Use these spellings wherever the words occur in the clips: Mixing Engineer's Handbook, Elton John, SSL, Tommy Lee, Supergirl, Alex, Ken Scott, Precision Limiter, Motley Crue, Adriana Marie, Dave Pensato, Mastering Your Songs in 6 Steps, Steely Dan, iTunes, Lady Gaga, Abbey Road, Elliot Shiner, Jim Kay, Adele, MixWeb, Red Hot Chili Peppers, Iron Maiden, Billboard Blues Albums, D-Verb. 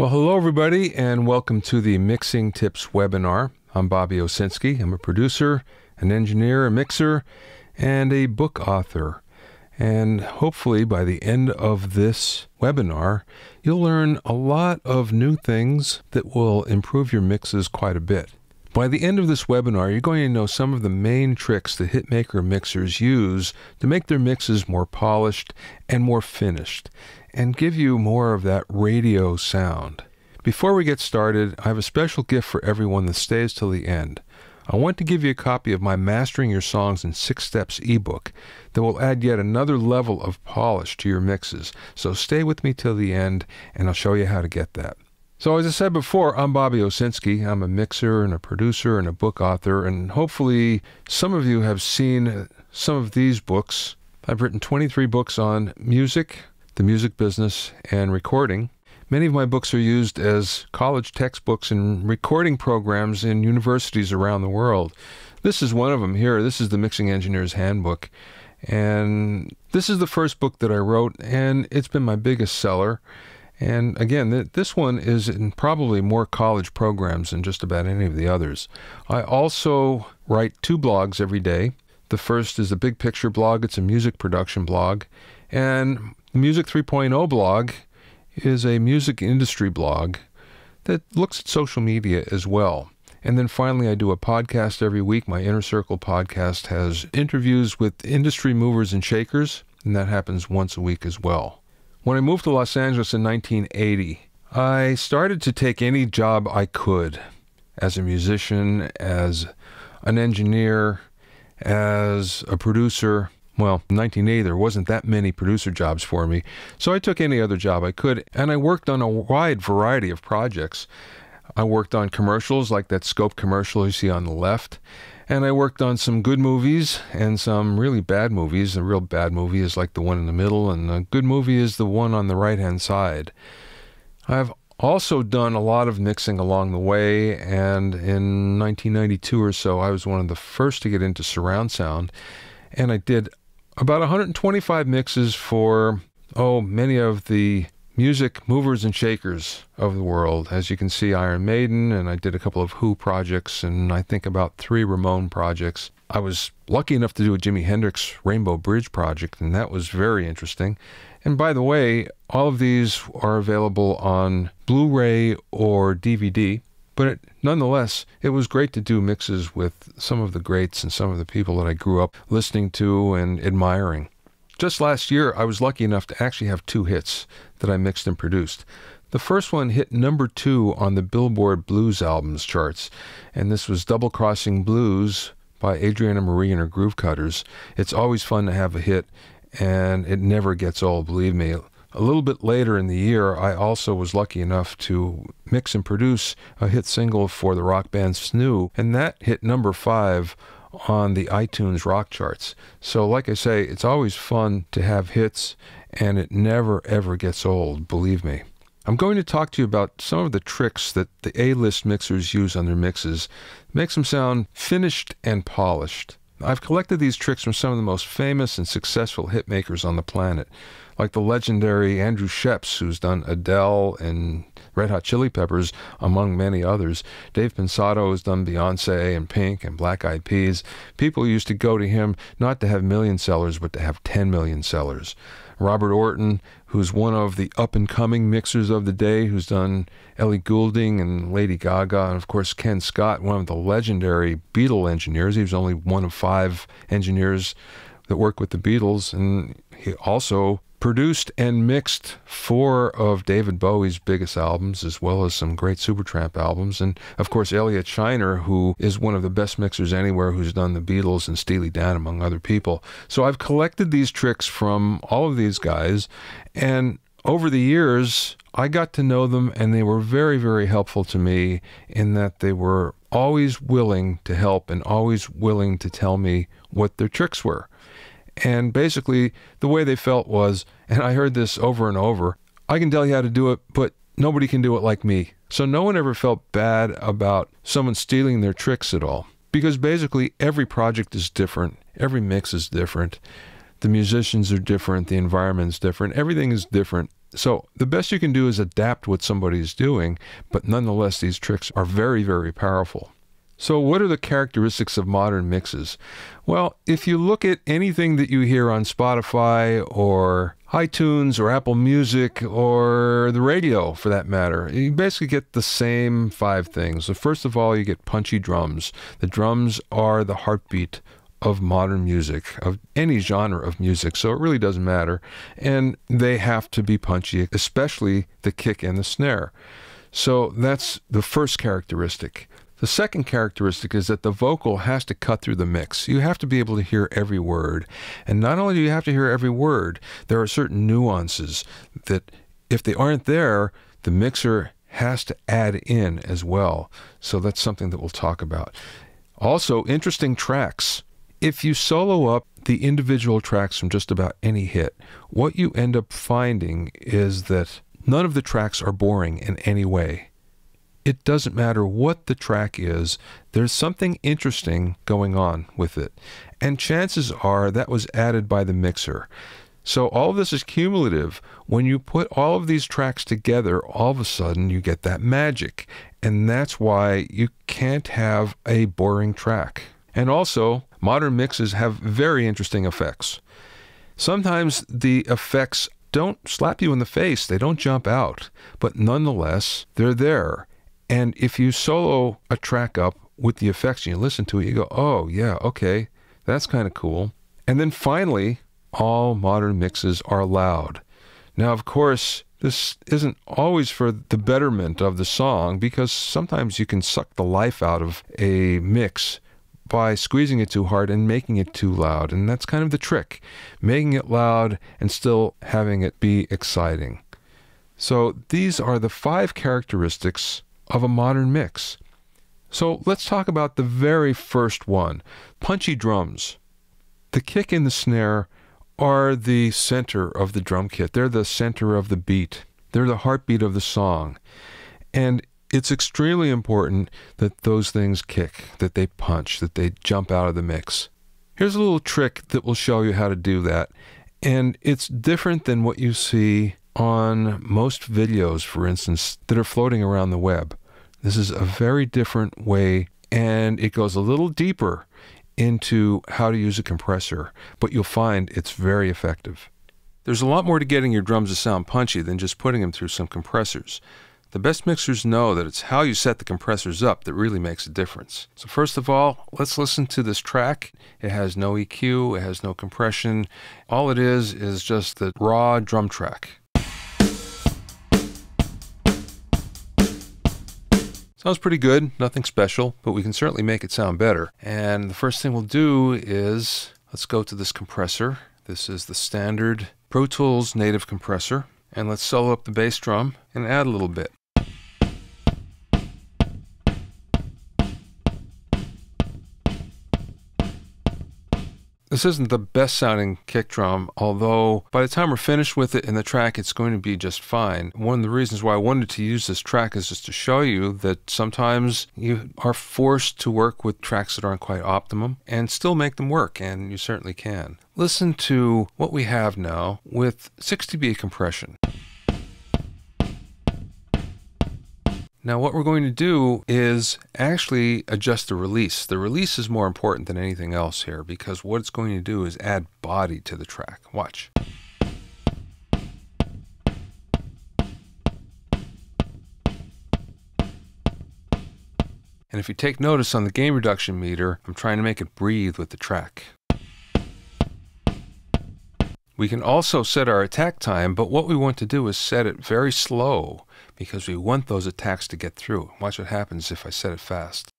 Well, hello everybody, and welcome to the Mixing Tips webinar. I'm Bobby Owsinski. I'm a producer, an engineer, a mixer, and a book author. And hopefully by the end of this webinar, you'll learn a lot of new things that will improve your mixes quite a bit. By the end of this webinar, you're going to know some of the main tricks that Hitmaker mixers use to make their mixes more polished and more finished, and give you more of that radio sound. Before we get started, I have a special gift for everyone that stays till the end. I want to give you a copy of my Mastering Your Songs in 6 Steps ebook that will add yet another level of polish to your mixes. So stay with me till the end, and I'll show you how to get that. So as I said before, I'm Bobby Owsinski. I'm a mixer and a producer and a book author, and hopefully some of you have seen some of these books. I've written 23 books on music, the music business, and recording. Many of my books are used as college textbooks and recording programs in universities around the world. This is one of them here. This is the Mixing Engineer's Handbook. And this is the first book that I wrote, and it's been my biggest seller. And again, this one is in probably more college programs than just about any of the others. I also write 2 blogs every day. The first is the Big Picture blog. It's a music production blog. And the Music 3.0 blog is a music industry blog that looks at social media as well. And then finally, I do a podcast every week. My Inner Circle podcast has interviews with industry movers and shakers, and that happens once a week as well. When I moved to Los Angeles in 1980, I started to take any job I could as a musician, as an engineer, as a producer. Well, in 1980, there wasn't that many producer jobs for me, so I took any other job I could, and I worked on a wide variety of projects. I worked on commercials, like that Scope commercial you see on the left, and I worked on some good movies and some really bad movies. The real bad movie is like the one in the middle, and the good movie is the one on the right-hand side. I've also done a lot of mixing along the way, and in 1992 or so, I was one of the first to get into surround sound, and I did about 125 mixes for, many of the music movers and shakers of the world. As you can see, Iron Maiden, and I did a couple of Who projects, and I think about 3 Ramone projects. I was lucky enough to do a Jimi Hendrix Rainbow Bridge project, and that was very interesting. And by the way, all of these are available on Blu-ray or DVD, but nonetheless, it was great to do mixes with some of the greats and some of the people that I grew up listening to and admiring. Just last year, I was lucky enough to actually have 2 hits that I mixed and produced. The first one hit #2 on the Billboard Blues Albums charts, and this was Double Crossing Blues by Adriana Marie and her Groove Cutters. It's always fun to have a hit, and it never gets old, believe me. A little bit later in the year, I also was lucky enough to mix and produce a hit single for the rock band Snoo, and that hit #5 on the iTunes rock charts. So like I say, it's always fun to have hits, and it never ever gets old, believe me. I'm going to talk to you about some of the tricks that the A-list mixers use on their mixes. Makes them sound finished and polished. I've collected these tricks from some of the most famous and successful hitmakers on the planet, like the legendary Andrew Sheps, who's done Adele and Red Hot Chili Peppers, among many others. Dave Pensato has done Beyonce and Pink and Black Eyed Peas. People used to go to him not to have million sellers, but to have 10 million sellers. Robert Orton, who's one of the up-and-coming mixers of the day, who's done Ellie Goulding and Lady Gaga, and of course Ken Scott, one of the legendary Beatle engineers. He was only one of 5 engineers that worked with the Beatles, and he also produced and mixed 4 of David Bowie's biggest albums, as well as some great Supertramp albums. And of course, Elliot Shiner, who is one of the best mixers anywhere, who's done the Beatles and Steely Dan, among other people. So I've collected these tricks from all of these guys, and over the years, I got to know them, and they were very, very helpful to me in that they were always willing to help and always willing to tell me what their tricks were. And basically, the way they felt was, and I heard this over and over, I can tell you how to do it, but nobody can do it like me. So no one ever felt bad about someone stealing their tricks at all, because basically every project is different, every mix is different, the musicians are different, the environment's different, everything is different, So the best you can do is adapt what somebody's doing, but nonetheless, these tricks are very, very powerful. So what are the characteristics of modern mixes? Well, if you look at anything that you hear on Spotify or iTunes or Apple Music or the radio, for that matter, you basically get the same five things. So first of all, you get punchy drums. The drums are the heartbeat of modern music, of any genre of music, so it really doesn't matter. And they have to be punchy, especially the kick and the snare. So that's the first characteristic. The second characteristic is that the vocal has to cut through the mix. You have to be able to hear every word. And not only do you have to hear every word, there are certain nuances that if they aren't there, the mixer has to add in as well. So that's something that we'll talk about. Also, interesting tracks. If you solo up the individual tracks from just about any hit, what you end up finding is that none of the tracks are boring in any way. It doesn't matter what the track is, there's something interesting going on with it. And chances are that was added by the mixer. So all of this is cumulative. When you put all of these tracks together, all of a sudden you get that magic. And that's why you can't have a boring track. And also, modern mixes have very interesting effects. Sometimes the effects don't slap you in the face, they don't jump out, but nonetheless, they're there. And if you solo a track up with the effects and you listen to it, you go, oh yeah, okay, that's kind of cool. And then finally, all modern mixes are loud. Now, of course, this isn't always for the betterment of the song, because sometimes you can suck the life out of a mix by squeezing it too hard and making it too loud. And that's kind of the trick, making it loud and still having it be exciting. So these are the five characteristics of a modern mix. So let's talk about the very first one, punchy drums. The kick and the snare are the center of the drum kit. They're the center of the beat. They're the heartbeat of the song. And it's extremely important that those things kick, that they punch, that they jump out of the mix. Here's a little trick that will show you how to do that. And it's different than what you see on most videos, for instance, that are floating around the web. This is a very different way, and it goes a little deeper into how to use a compressor, but you'll find it's very effective. There's a lot more to getting your drums to sound punchy than just putting them through some compressors. The best mixers know that it's how you set the compressors up that really makes a difference. So first of all, let's listen to this track. It has no EQ, it has no compression. All it is just the raw drum track. Sounds pretty good, nothing special, but we can certainly make it sound better. And the first thing we'll do is, let's go to this compressor. This is the standard Pro Tools native compressor. And let's solo up the bass drum and add a little bit. This isn't the best sounding kick drum, although by the time we're finished with it in the track, it's going to be just fine. One of the reasons why I wanted to use this track is just to show you that sometimes you are forced to work with tracks that aren't quite optimum and still make them work, and you certainly can. Listen to what we have now with 6 dB compression. Now what we're going to do is actually adjust the release. The release is more important than anything else here, because what it's going to do is add body to the track. Watch. And if you take notice on the gain reduction meter, I'm trying to make it breathe with the track. We can also set our attack time, but what we want to do is set it very slow, because we want those attacks to get through. Watch what happens if I set it fast.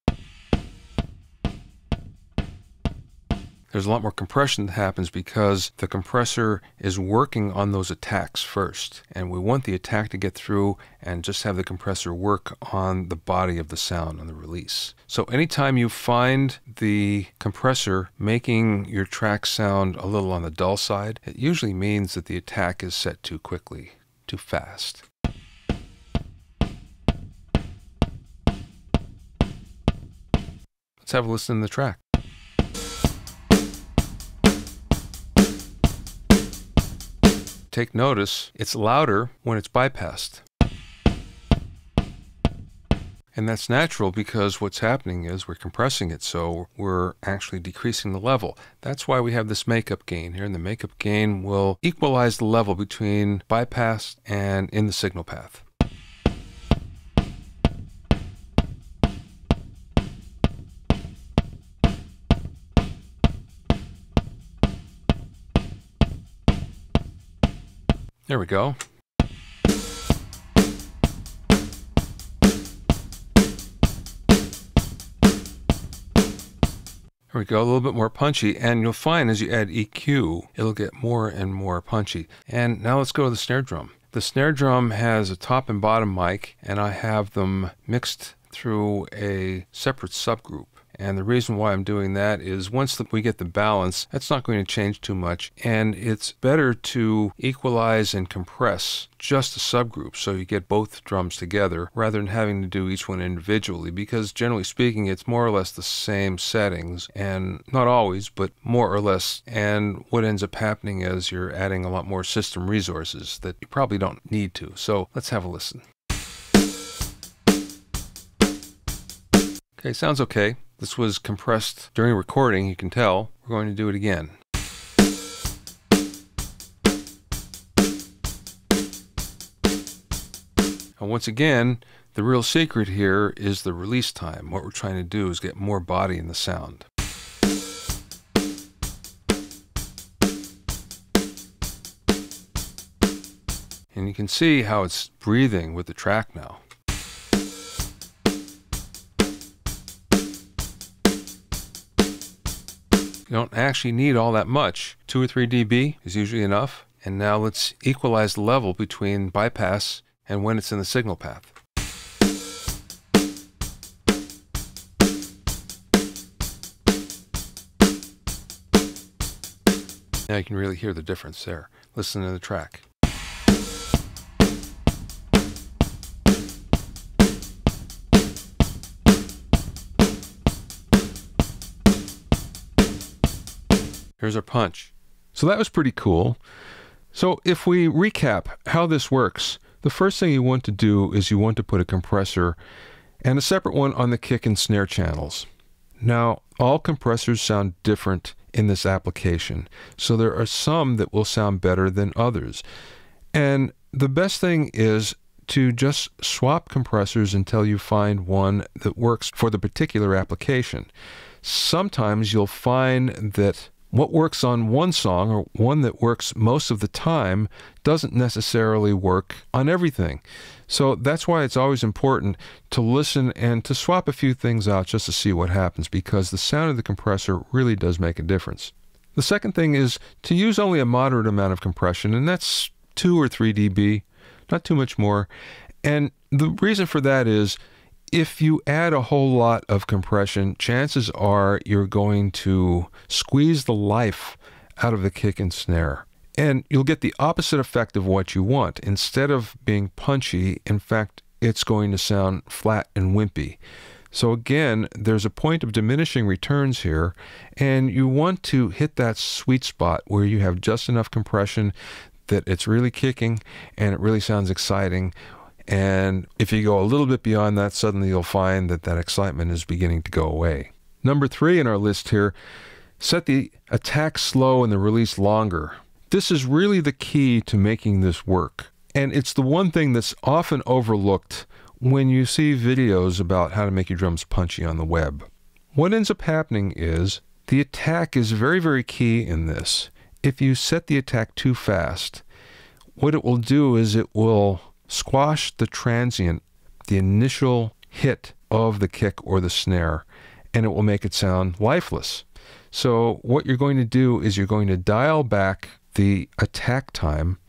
There's a lot more compression that happens because the compressor is working on those attacks first, and we want the attack to get through and just have the compressor work on the body of the sound on the release. So anytime you find the compressor making your track sound a little on the dull side, it usually means that the attack is set too quickly, too fast. Let's have a listen to the track. take notice, it's louder when it's bypassed. And that's natural because what's happening is we're compressing it, so we're actually decreasing the level. That's why we have this makeup gain here, and the makeup gain will equalize the level between bypassed and in the signal path. There we go. There we go, a little bit more punchy, and you'll find as you add EQ, it'll get more and more punchy. And now let's go to the snare drum. The snare drum has a top and bottom mic, and I have them mixed through a separate subgroup. And the reason why I'm doing that is once we get the balance, that's not going to change too much, and it's better to equalize and compress just a subgroup so you get both drums together rather than having to do each one individually, because generally speaking it's more or less the same settings, and not always, but more or less. And what ends up happening is you're adding a lot more system resources that you probably don't need to. So let's have a listen. Okay, sounds okay. This was compressed during recording, you can tell. We're going to do it again. And once again, the real secret here is the release time. What we're trying to do is get more body in the sound. And you can see how it's breathing with the track now. You don't actually need all that much. 2 or 3 dB is usually enough. And now let's equalize the level between bypass and when it's in the signal path. Now you can really hear the difference there. Listen to the track. Here's our punch. So that was pretty cool. So if we recap how this works, the first thing you want to do is you want to put a compressor and a separate one on the kick and snare channels. Now, all compressors sound different in this application, so there are some that will sound better than others. And the best thing is to just swap compressors until you find one that works for the particular application. Sometimes you'll find that what works on one song, or one that works most of the time, doesn't necessarily work on everything. So that's why it's always important to listen and to swap a few things out just to see what happens, because the sound of the compressor really does make a difference. The second thing is to use only a moderate amount of compression, and that's 2 or 3 dB, not too much more. And the reason for that is, if you add a whole lot of compression, chances are you're going to squeeze the life out of the kick and snare. And you'll get the opposite effect of what you want. Instead of being punchy, in fact, it's going to sound flat and wimpy. So again, there's a point of diminishing returns here, and you want to hit that sweet spot where you have just enough compression that it's really kicking and it really sounds exciting. And if you go a little bit beyond that, suddenly you'll find that that excitement is beginning to go away. Number 3 in our list here, set the attack slow and the release longer. This is really the key to making this work. And it's the one thing that's often overlooked when you see videos about how to make your drums punchy on the web. What ends up happening is the attack is very, very key in this. If you set the attack too fast, what it will do is it will squash the transient, the initial hit of the kick or the snare, and it will make it sound lifeless. So what you're going to do is you're going to dial back the attack time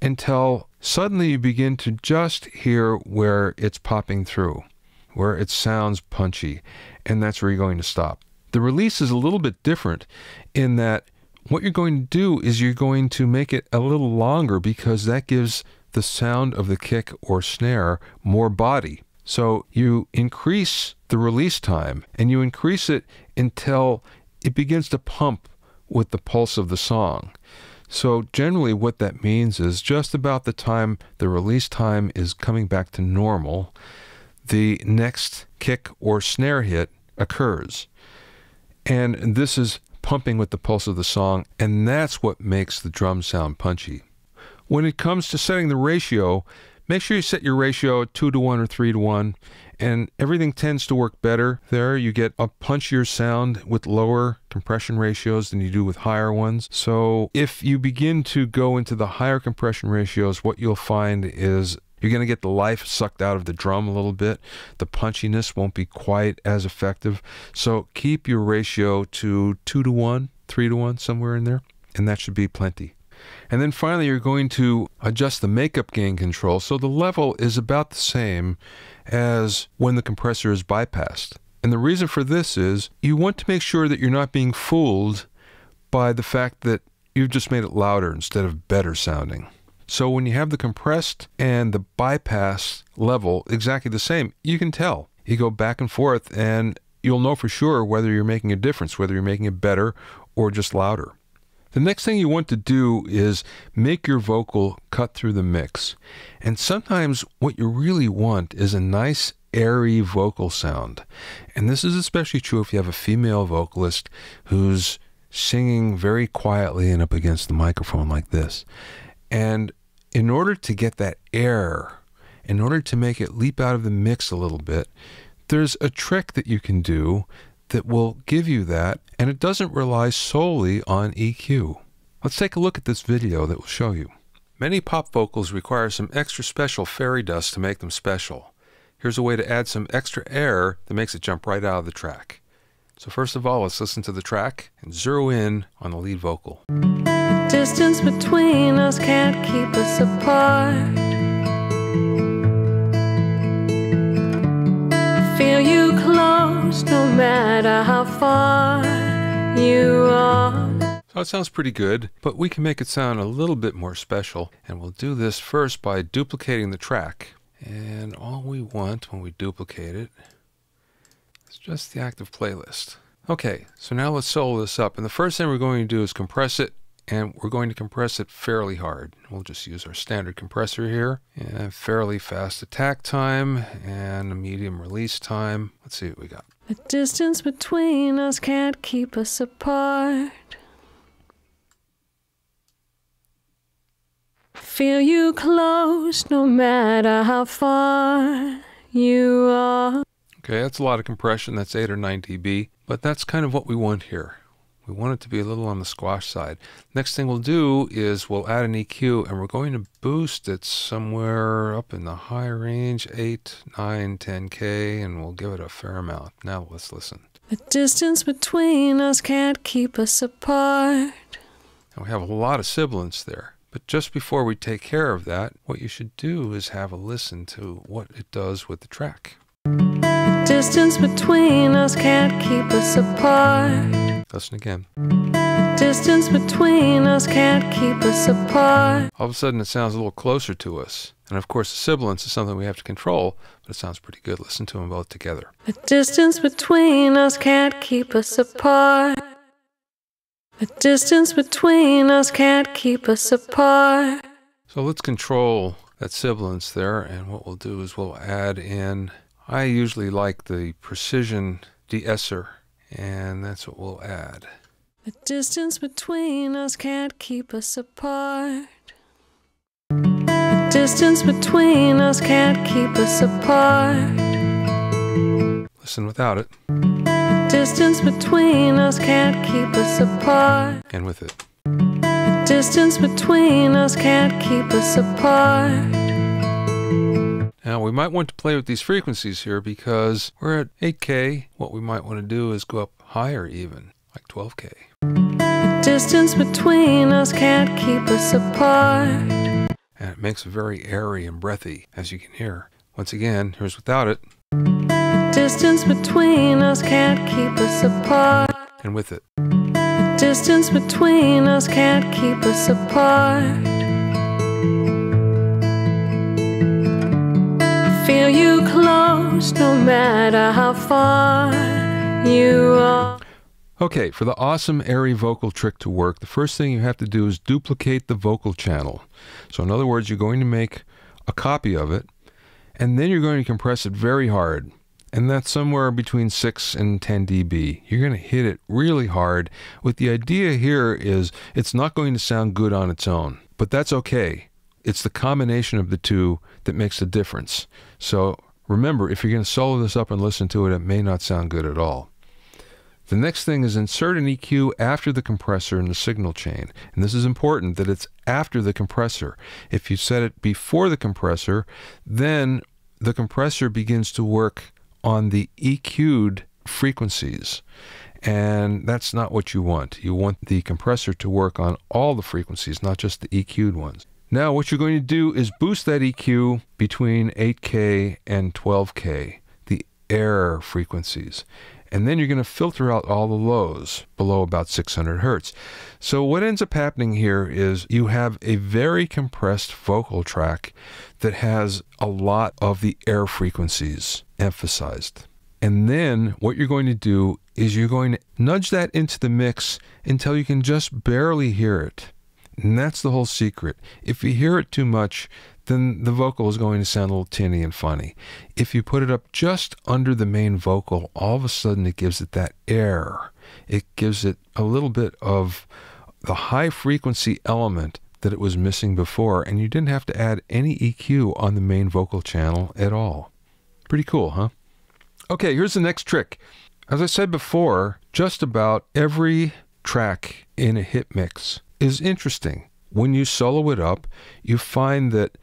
until suddenly you begin to just hear where it's popping through, where it sounds punchy, and that's where you're going to stop. The release is a little bit different in that what you're going to do is you're going to make it a little longer, because that gives the sound of the kick or snare more body. So you increase the release time, and you increase it until it begins to pump with the pulse of the song. So generally what that means is just about the time the release time is coming back to normal, the next kick or snare hit occurs. And this is pumping with the pulse of the song, and that's what makes the drum sound punchy. When it comes to setting the ratio, make sure you set your ratio 2-to-1 or 3-to-1, and everything tends to work better there. You get a punchier sound with lower compression ratios than you do with higher ones. So if you begin to go into the higher compression ratios, what you'll find is you're going to get the life sucked out of the drum a little bit. The punchiness won't be quite as effective. So keep your ratio to 2-to-1, 3-to-1, somewhere in there, and that should be plenty. And then finally, you're going to adjust the makeup gain control so the level is about the same as when the compressor is bypassed. And the reason for this is you want to make sure that you're not being fooled by the fact that you've just made it louder instead of better sounding. So when you have the compressed and the bypassed level exactly the same, you can tell. You go back and forth and you'll know for sure whether you're making a difference, whether you're making it better or just louder. The next thing you want to do is make your vocal cut through the mix. And sometimes what you really want is a nice airy vocal sound. And this is especially true if you have a female vocalist who's singing very quietly and up against the microphone like this. And in order to get that air, in order to make it leap out of the mix a little bit, there's a trick that you can do that will give you that, and it doesn't rely solely on EQ. Let's take a look at this video that will show you. Many pop vocals require some extra special fairy dust to make them special. Here's a way to add some extra air that makes it jump right out of the track. So first of all, let's listen to the track and zero in on the lead vocal. The distance between us can't keep us apart. Feel you close, no matter how far you are. So it sounds pretty good, but we can make it sound a little bit more special, and we'll do this first by duplicating the track. And all we want when we duplicate it is just the active playlist. Okay, so now let's solo this up, and the first thing we're going to do is compress it, and we're going to compress it fairly hard. We'll just use our standard compressor here, and fairly fast attack time, and a medium release time. Let's see what we got. The distance between us can't keep us apart. Feel you close, no matter how far you are. Okay, that's a lot of compression. That's 8 or 9 dB, but that's kind of what we want here. We want it to be a little on the squash side. Next thing we'll do is we'll add an EQ, and we're going to boost it somewhere up in the high range, 8, 9, 10K, and we'll give it a fair amount. Now let's listen. The distance between us can't keep us apart. And we have a lot of sibilance there. But just before we take care of that, what you should do is have a listen to what it does with the track. The distance between us can't keep us apart. Listen again. The distance between us can't keep us apart. All of a sudden it sounds a little closer to us. And of course the sibilance is something we have to control, but it sounds pretty good. Listen to them both together. The distance between us can't keep us apart. The distance between us can't keep us apart. So let's control that sibilance there, and what we'll do is we'll add in, I usually like the precision de-esser, and that's what we'll add. The distance between us can't keep us apart. The distance between us can't keep us apart. Listen without it. The distance between us can't keep us apart. And with it. The distance between us can't keep us apart. Now we might want to play with these frequencies here because we're at 8K. What we might want to do is go up higher even, like 12K. The distance between us can't keep us apart. And it makes it very airy and breathy, as you can hear. Once again, here's without it. The distance between us can't keep us apart. And with it. The distance between us can't keep us apart. Feel you close, no matter how far you are. Okay, for the awesome airy vocal trick to work, the first thing you have to do is duplicate the vocal channel. So in other words, you're going to make a copy of it, and then you're going to compress it very hard. And that's somewhere between 6 and 10 dB. You're going to hit it really hard. With the idea here is it's not going to sound good on its own, but that's okay. It's the combination of the two that makes the difference. So remember, if you're going to solo this up and listen to it, it may not sound good at all. The next thing is insert an EQ after the compressor in the signal chain. And this is important that it's after the compressor. If you set it before the compressor, then the compressor begins to work on the EQ'd frequencies, and that's not what you want. You want the compressor to work on all the frequencies, not just the EQ'd ones. Now what you're going to do is boost that EQ between 8K and 12K, the air frequencies, and then you're going to filter out all the lows below about 600 Hertz. So what ends up happening here is you have a very compressed vocal track that has a lot of the air frequencies emphasized. And then what you're going to do is you're going to nudge that into the mix until you can just barely hear it. And that's the whole secret. If you hear it too much, then the vocal is going to sound a little tinny and funny. If you put it up just under the main vocal, all of a sudden it gives it that air. It gives it a little bit of the high frequency element that it was missing before, and you didn't have to add any EQ on the main vocal channel at all. Pretty cool, huh? Okay, here's the next trick. As I said before, just about every track in a hit mix is interesting. When you solo it up, you find that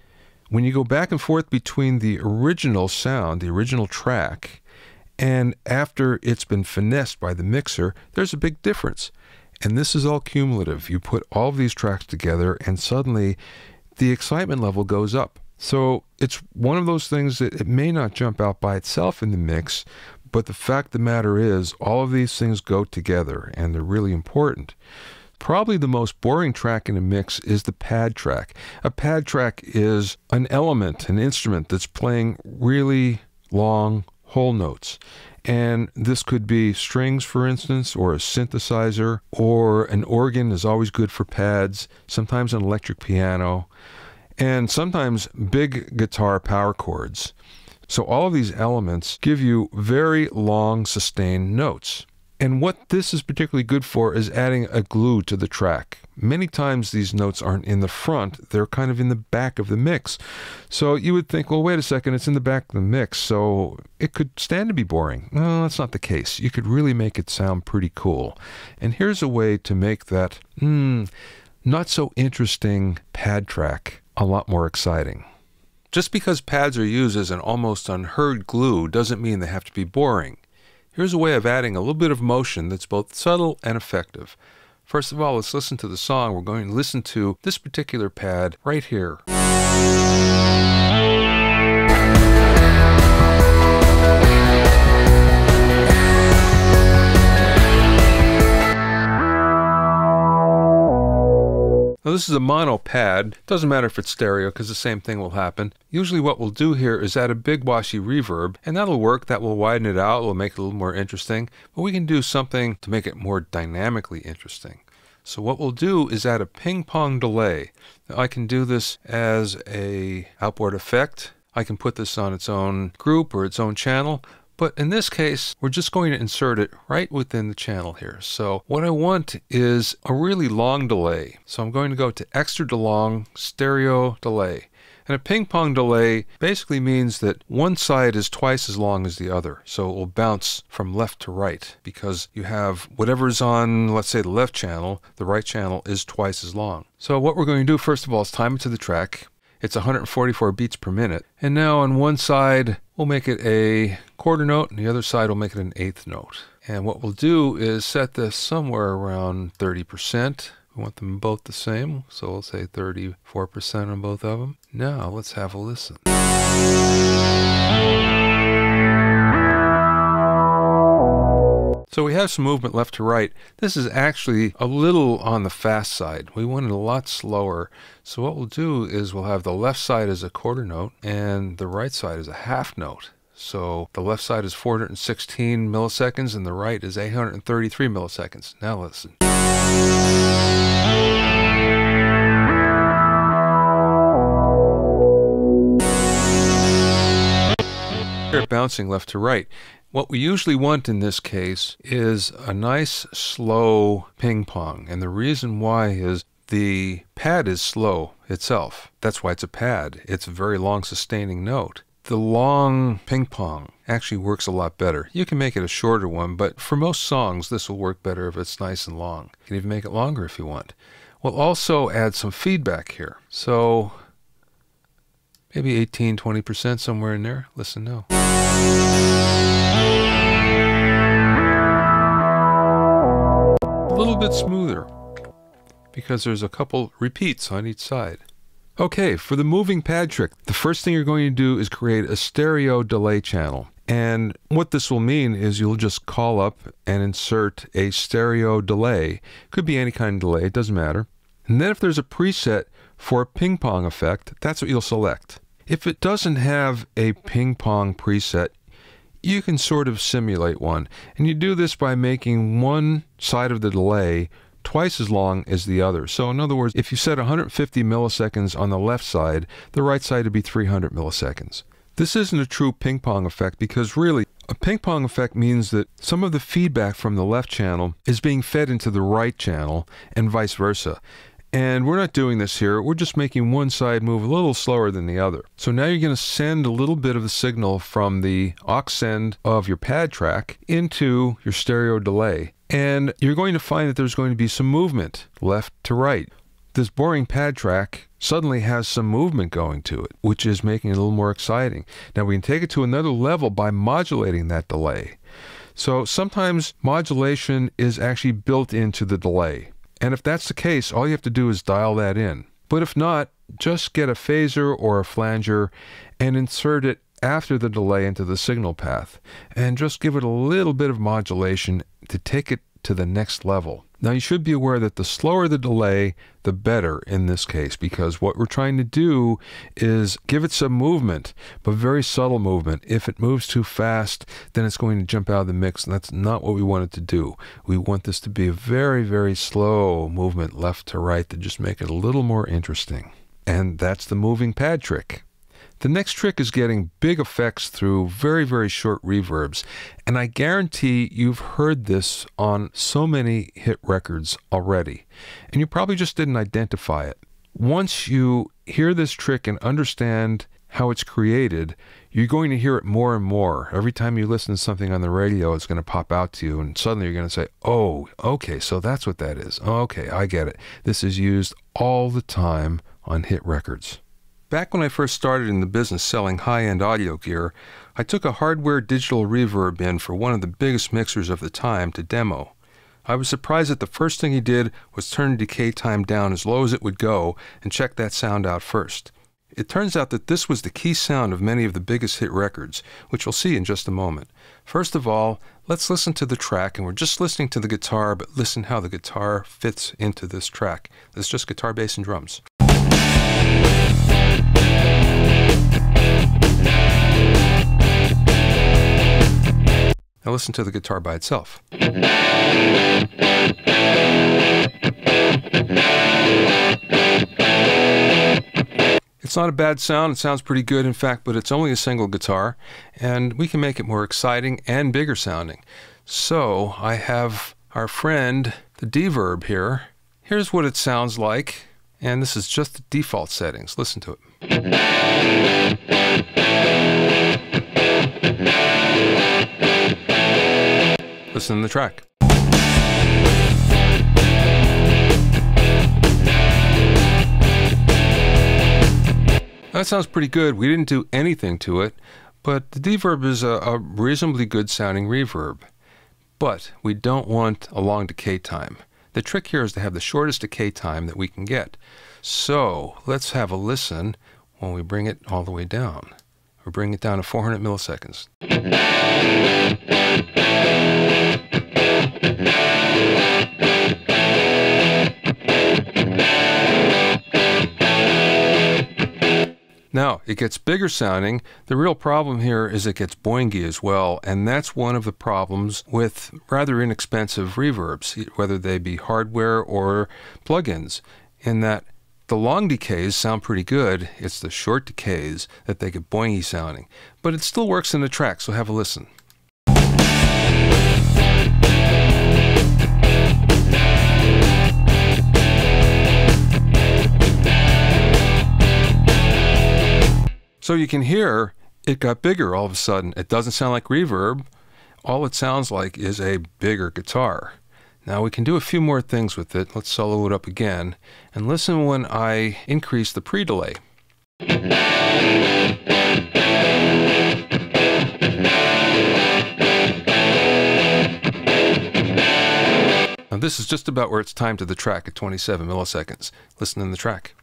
when you go back and forth between the original sound, the original track, and after it's been finessed by the mixer, there's a big difference. And this is all cumulative. You put all of these tracks together and suddenly the excitement level goes up. So it's one of those things that it may not jump out by itself in the mix, but the fact of the matter is all of these things go together and they're really important. Probably the most boring track in a mix is the pad track. A pad track is an element, an instrument that's playing really long whole notes. And this could be strings, for instance, or a synthesizer, or an organ is always good for pads, sometimes an electric piano, and sometimes big guitar power chords. So all of these elements give you very long sustained notes. And what this is particularly good for is adding a glue to the track. Many times these notes aren't in the front, they're kind of in the back of the mix. So you would think, well, wait a second, it's in the back of the mix, so it could stand to be boring. No, that's not the case. You could really make it sound pretty cool. And here's a way to make that not so interesting pad track a lot more exciting. Just because pads are used as an almost unheard glue doesn't mean they have to be boring. Here's a way of adding a little bit of motion that's both subtle and effective. First of all, let's listen to the song. We're going to listen to this particular pad right here. Now this is a mono pad. Doesn't matter if it's stereo because the same thing will happen. Usually what we'll do here is add a big washy reverb, and that'll work. That will widen it out. It'll make it a little more interesting. But we can do something to make it more dynamically interesting. So what we'll do is add a ping pong delay. Now I can do this as an outboard effect. I can put this on its own group or its own channel. But in this case, we're just going to insert it right within the channel here. So what I want is a really long delay. So I'm going to go to extra long stereo delay. And a ping pong delay basically means that one side is twice as long as the other. So it will bounce from left to right because you have whatever's on, let's say, the left channel, the right channel is twice as long. So what we're going to do, first of all, is time it to the track. It's 144 beats per minute. And now on one side, we'll make it a quarter note, and the other side will make it an eighth note. And what we'll do is set this somewhere around 30%. We want them both the same, so we'll say 34% on both of them. Now let's have a listen. So we have some movement left to right. This is actually a little on the fast side. We want it a lot slower. So what we'll do is we'll have the left side as a quarter note and the right side as a half note. So the left side is 416 milliseconds and the right is 833 milliseconds. Now listen. They're bouncing left to right. What we usually want in this case is a nice slow ping pong. And the reason why is the pad is slow itself. That's why it's a pad. It's a very long sustaining note. The long ping pong actually works a lot better. You can make it a shorter one, but for most songs this will work better if it's nice and long. You can even make it longer if you want. We'll also add some feedback here. So maybe 18, 20% somewhere in there. Listen now. A little bit smoother because there's a couple repeats on each side. Okay, for the moving pad trick, the first thing you're going to do is create a stereo delay channel. And what this will mean is you'll just call up and insert a stereo delay. Could be any kind of delay, it doesn't matter. And then if there's a preset for a ping pong effect, that's what you'll select. If it doesn't have a ping pong preset, you can sort of simulate one. And you do this by making one side of the delay twice as long as the other. So in other words, if you set 150 milliseconds on the left side, the right side would be 300 milliseconds. This isn't a true ping pong effect because really a ping pong effect means that some of the feedback from the left channel is being fed into the right channel and vice versa. And we're not doing this here, we're just making one side move a little slower than the other. So now you're going to send a little bit of the signal from the aux send of your pad track into your stereo delay. And you're going to find that there's going to be some movement left to right. This boring pad track suddenly has some movement going to it, which is making it a little more exciting. Now we can take it to another level by modulating that delay. So sometimes modulation is actually built into the delay. And if that's the case, all you have to do is dial that in. But if not, just get a phaser or a flanger and insert it after the delay into the signal path. And just give it a little bit of modulation to take it to the next level. Now you should be aware that the slower the delay, the better in this case, because what we're trying to do is give it some movement, but very subtle movement. If it moves too fast, then it's going to jump out of the mix, and that's not what we want it to do. We want this to be a very, very slow movement left to right to just make it a little more interesting. And that's the moving pad trick. The next trick is getting big effects through very, very short reverbs. And I guarantee you've heard this on so many hit records already. And you probably just didn't identify it. Once you hear this trick and understand how it's created, you're going to hear it more and more. Every time you listen to something on the radio, it's going to pop out to you. And suddenly you're going to say, oh, okay, so that's what that is. Okay, I get it. This is used all the time on hit records. Back when I first started in the business selling high-end audio gear, I took a hardware digital reverb in for one of the biggest mixers of the time to demo. I was surprised that the first thing he did was turn decay time down as low as it would go and check that sound out first. It turns out that this was the key sound of many of the biggest hit records, which we'll see in just a moment. First of all, let's listen to the track, and we're just listening to the guitar, but listen how the guitar fits into this track. It's just guitar, bass, and drums. Now listen to the guitar by itself. It's not a bad sound, it sounds pretty good in fact, but it's only a single guitar, and we can make it more exciting and bigger sounding. So I have our friend, the D-Verb here. Here's what it sounds like, and this is just the default settings. Listen to it. Listen to the track. That sounds pretty good. We didn't do anything to it, but the D-Verb is a reasonably good sounding reverb. But we don't want a long decay time. The trick here is to have the shortest decay time that we can get. So let's have a listen when we bring it all the way down. We're bringing it down to 400 milliseconds. Now, it gets bigger sounding. The real problem here is it gets boingy as well, and that's one of the problems with rather inexpensive reverbs, whether they be hardware or plugins, in that the long decays sound pretty good. It's the short decays that they get boingy sounding. But it still works in the track, so have a listen. So you can hear it got bigger all of a sudden. It doesn't sound like reverb. All it sounds like is a bigger guitar. Now we can do a few more things with it. Let's solo it up again and listen when I increase the pre-delay. Now this is just about where it's timed to the track at 27 milliseconds. Listen in the track.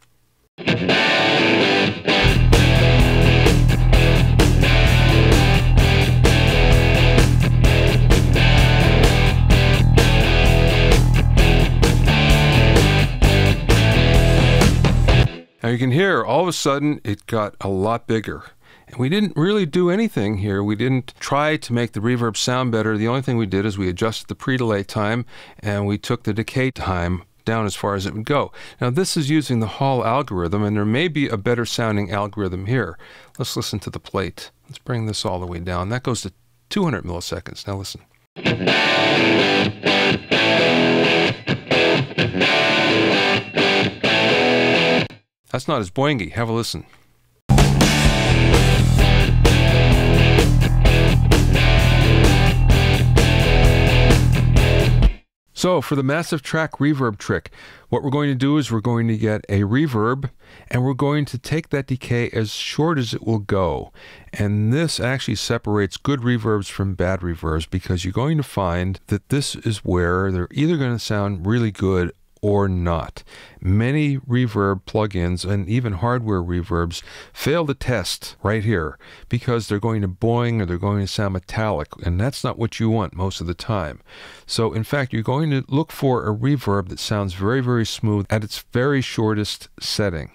Now you can hear, all of a sudden, it got a lot bigger. And we didn't really do anything here. We didn't try to make the reverb sound better. The only thing we did is we adjusted the pre-delay time, and we took the decay time down as far as it would go. Now this is using the Hall algorithm, and there may be a better sounding algorithm here. Let's listen to the plate. Let's bring this all the way down. That goes to 200 milliseconds. Now listen. That's not as boingy. Have a listen. So for the massive track reverb trick, what we're going to do is we're going to get a reverb and we're going to take that decay as short as it will go. And this actually separates good reverbs from bad reverbs, because you're going to find that this is where they're either going to sound really good or not. Many reverb plugins and even hardware reverbs fail the test right here because they're going to boing or they're going to sound metallic, and that's not what you want most of the time. So in fact, you're going to look for a reverb that sounds very, very smooth at its very shortest setting.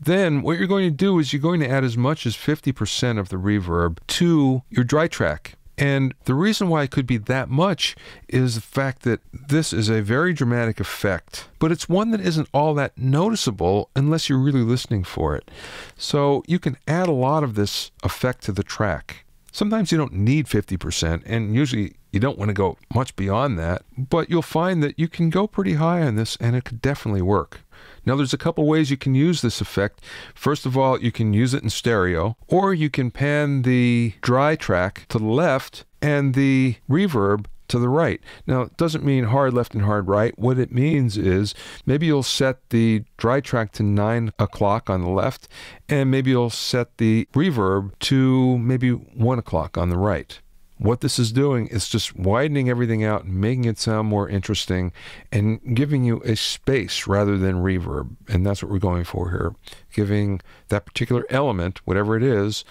Then what you're going to do is you're going to add as much as 50% of the reverb to your dry track. And the reason why it could be that much is the fact that this is a very dramatic effect, but it's one that isn't all that noticeable unless you're really listening for it. So you can add a lot of this effect to the track. Sometimes you don't need 50%, and usually you don't want to go much beyond that, but you'll find that you can go pretty high on this and it could definitely work. Now there's a couple ways you can use this effect. First of all, you can use it in stereo, or you can pan the dry track to the left and the reverb to the right. Now it doesn't mean hard left and hard right. What it means is maybe you'll set the dry track to 9 o'clock on the left, and maybe you'll set the reverb to maybe 1 o'clock on the right. What this is doing is just widening everything out and making it sound more interesting and giving you a space rather than reverb. And that's what we're going for here, giving that particular element, whatever it is,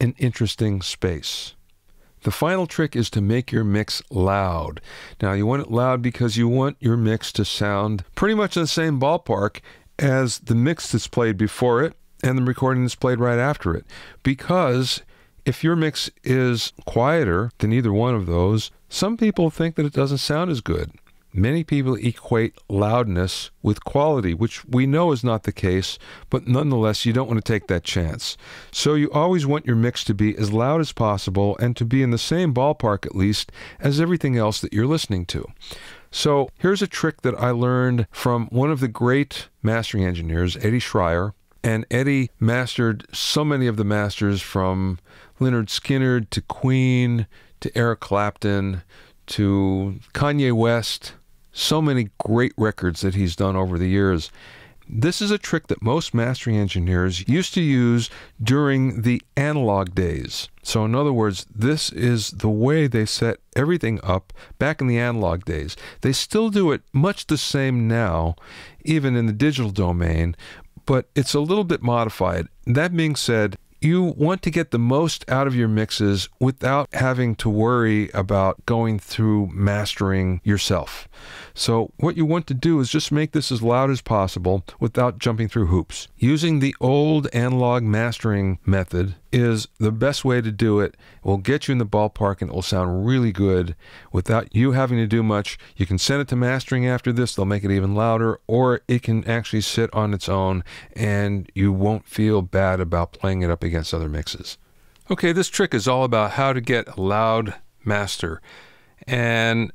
an interesting space. The final trick is to make your mix loud. Now you want it loud because you want your mix to sound pretty much in the same ballpark as the mix that's played before it and the recording that's played right after it, because if your mix is quieter than either one of those, some people think that it doesn't sound as good. Many people equate loudness with quality, which we know is not the case, but nonetheless, you don't want to take that chance. So you always want your mix to be as loud as possible and to be in the same ballpark, at least, as everything else that you're listening to. So here's a trick that I learned from one of the great mastering engineers, Eddie Schreier. And Eddie mastered so many of the masters, from Lynyrd Skynyrd to Queen to Eric Clapton to Kanye West. So many great records that he's done over the years. This is a trick that most mastering engineers used to use during the analog days. So in other words, this is the way they set everything up back in the analog days. They still do it much the same now, even in the digital domain, but it's a little bit modified. That being said, you want to get the most out of your mixes without having to worry about going through mastering yourself. So what you want to do is just make this as loud as possible without jumping through hoops. Using the old analog mastering method is the best way to do it. It will get you in the ballpark and it will sound really good without you having to do much. You can send it to mastering after this, they'll make it even louder, or it can actually sit on its own and you won't feel bad about playing it up against other mixes. Okay, this trick is all about how to get a loud master, and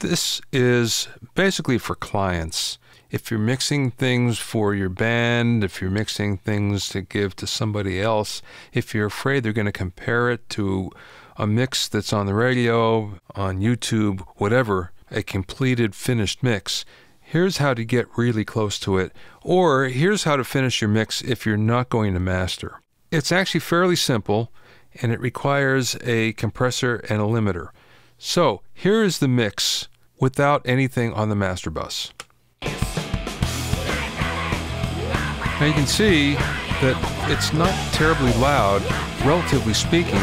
this is basically for clients. If you're mixing things for your band, if you're mixing things to give to somebody else, if you're afraid they're going to compare it to a mix that's on the radio, on YouTube, whatever, a completed, finished mix, here's how to get really close to it, or here's how to finish your mix if you're not going to master. It's actually fairly simple, and it requires a compressor and a limiter. So here is the mix without anything on the master bus. Now you can see that it's not terribly loud, relatively speaking,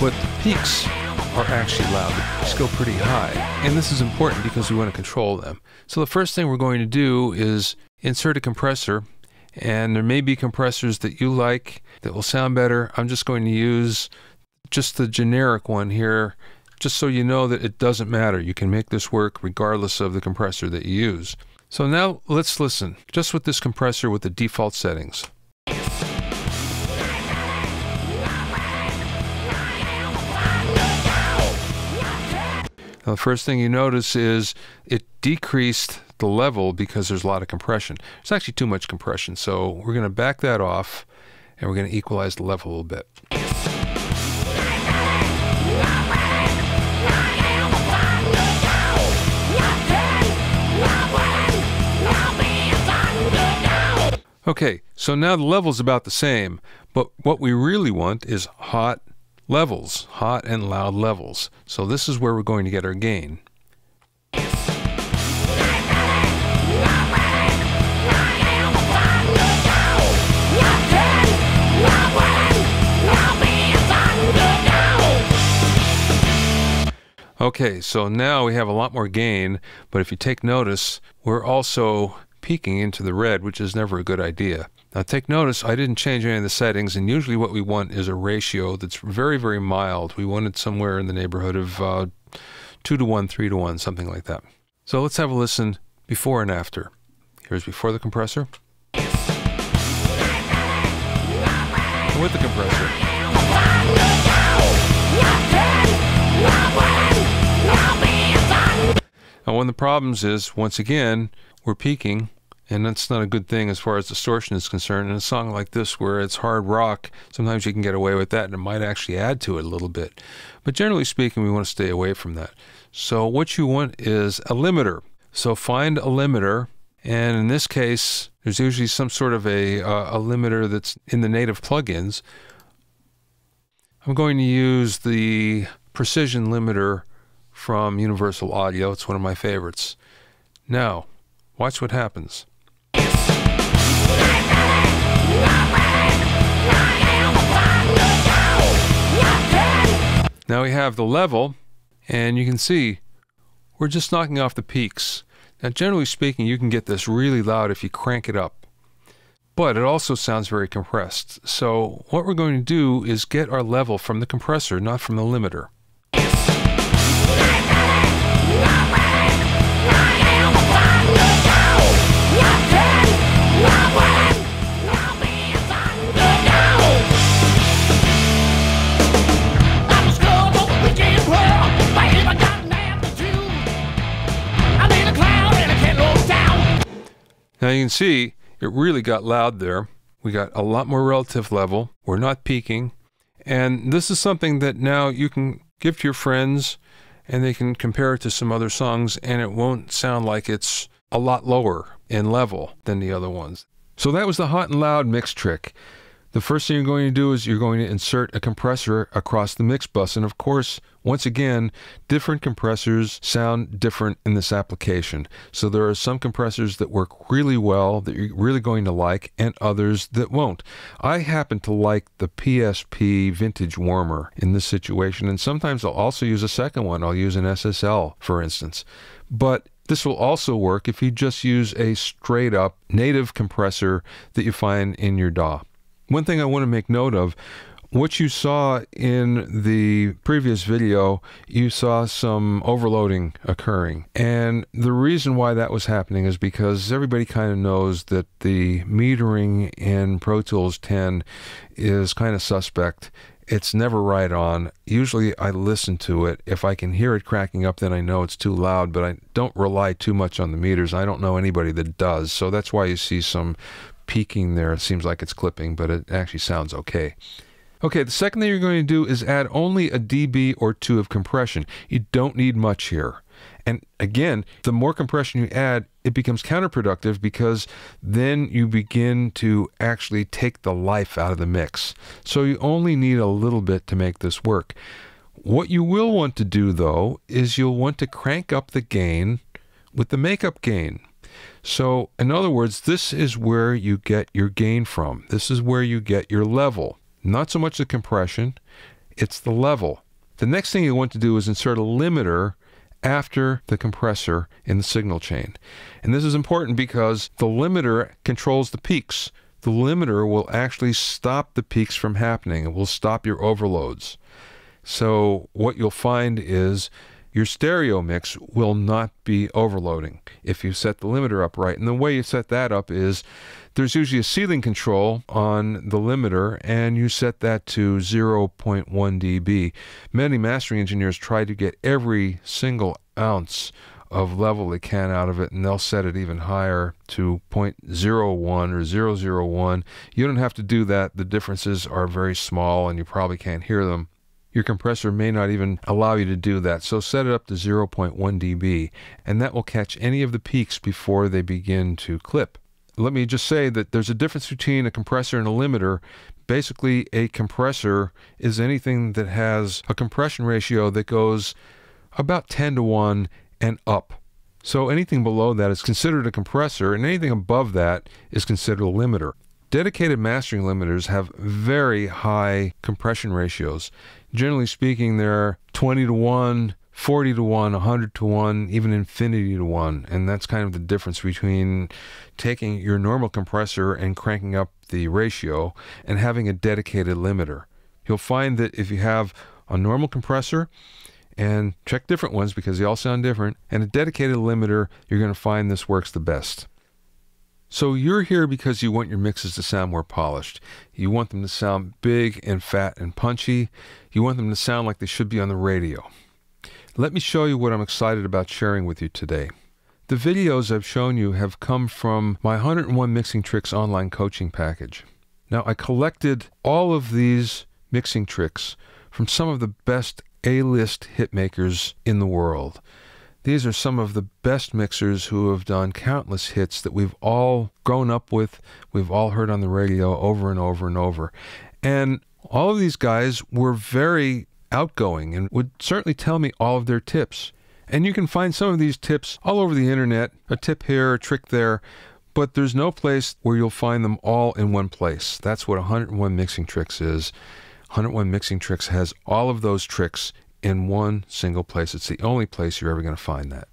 but the peaks are actually loud. The peaks go pretty high, and this is important because we want to control them. So the first thing we're going to do is insert a compressor, and there may be compressors that you like that will sound better. I'm just going to use just the generic one here, just so you know that it doesn't matter. You can make this work regardless of the compressor that you use. So now let's listen, just with this compressor with the default settings. Now the first thing you notice is it decreased the level because there's a lot of compression. It's actually too much compression, so we're going to back that off and we're going to equalize the level a little bit. Okay, so now the level's about the same, but what we really want is hot levels, hot and loud levels. So this is where we're going to get our gain. Okay, so now we have a lot more gain, but if you take notice, we're also peeking into the red, which is never a good idea. Now take notice, I didn't change any of the settings, and usually what we want is a ratio that's very, very mild. We want it somewhere in the neighborhood of 2 to 1, 3 to 1, something like that. So let's have a listen before and after. Here's before the compressor. And with the compressor. Now one of the problems is, once again, we're peaking, and that's not a good thing as far as distortion is concerned. In a song like this where it's hard rock, sometimes you can get away with that, and it might actually add to it a little bit. But generally speaking, we want to stay away from that. So what you want is a limiter. So find a limiter, and in this case, there's usually some sort of a limiter that's in the native plugins. I'm going to use the Precision Limiter from Universal Audio. It's one of my favorites. Now, watch what happens. Now we have the level, and you can see we're just knocking off the peaks. Now generally speaking, you can get this really loud if you crank it up, but it also sounds very compressed. So what we're going to do is get our level from the compressor, not from the limiter. Now you can see it really got loud there. We got a lot more relative level. We're not peaking. And this is something that now you can give to your friends, and they can compare it to some other songs, and it won't sound like it's a lot lower in level than the other ones. So that was the hot and loud mix trick. The first thing you're going to do is you're going to insert a compressor across the mix bus. And of course, once again, different compressors sound different in this application. So there are some compressors that work really well that you're really going to like, and others that won't. I happen to like the PSP Vintage Warmer in this situation. And sometimes I'll also use a second one. I'll use an SSL, for instance. But This will also work if you just use a straight up native compressor that you find in your DAW. One thing I want to make note of, what you saw in the previous video, you saw some overloading occurring. And the reason why that was happening is because everybody kind of knows that the metering in Pro Tools 10 is kind of suspect. It's never right on. Usually I listen to it. If I can hear it cracking up, then I know it's too loud, but I don't rely too much on the meters. I don't know anybody that does. So that's why you see some peaking there. It seems like it's clipping, but it actually sounds okay. Okay, the second thing you're going to do is add only a dB or two of compression. You don't need much here. And again, the more compression you add, it becomes counterproductive because then you begin to actually take the life out of the mix. So you only need a little bit to make this work. What you will want to do though, is you'll want to crank up the gain with the makeup gain. So in other words, this is where you get your gain from. This is where you get your level. Not so much the compression, it's the level. The next thing you want to do is insert a limiter after the compressor in the signal chain. And this is important because the limiter controls the peaks. The limiter will actually stop the peaks from happening. It will stop your overloads. So what you'll find is your stereo mix will not be overloading if you set the limiter up right. And the way you set that up is there's usually a ceiling control on the limiter, and you set that to 0.1 dB. Many mastering engineers try to get every single ounce of level they can out of it, and they'll set it even higher to 0.01 or 001. You don't have to do that. The differences are very small, and you probably can't hear them. Your compressor may not even allow you to do that, so set it up to 0.1 dB, and that will catch any of the peaks before they begin to clip. Let me just say that there's a difference between a compressor and a limiter. Basically, a compressor is anything that has a compression ratio that goes about 10 to 1 and up. So anything below that is considered a compressor, and anything above that is considered a limiter. Dedicated mastering limiters have very high compression ratios. Generally speaking, they're 20 to 1, 40 to 1, 100 to 1, even infinity to 1. And that's kind of the difference between taking your normal compressor and cranking up the ratio and having a dedicated limiter. You'll find that if you have a normal compressor, and check different ones because they all sound different, and a dedicated limiter, you're going to find this works the best. So you're here because you want your mixes to sound more polished. You want them to sound big and fat and punchy. You want them to sound like they should be on the radio. Let me show you what I'm excited about sharing with you today. The videos I've shown you have come from my 101 Mixing Tricks online coaching package. Now, I collected all of these mixing tricks from some of the best A-list hitmakers in the world. These are some of the best mixers who have done countless hits that we've all grown up with, we've all heard on the radio over and over and over. And all of these guys were very outgoing and would certainly tell me all of their tips. And you can find some of these tips all over the internet, a tip here, a trick there, but there's no place where you'll find them all in one place. That's what 101 Mixing Tricks is. 101 Mixing Tricks has all of those tricks in one single place. It's the only place you're ever going to find that.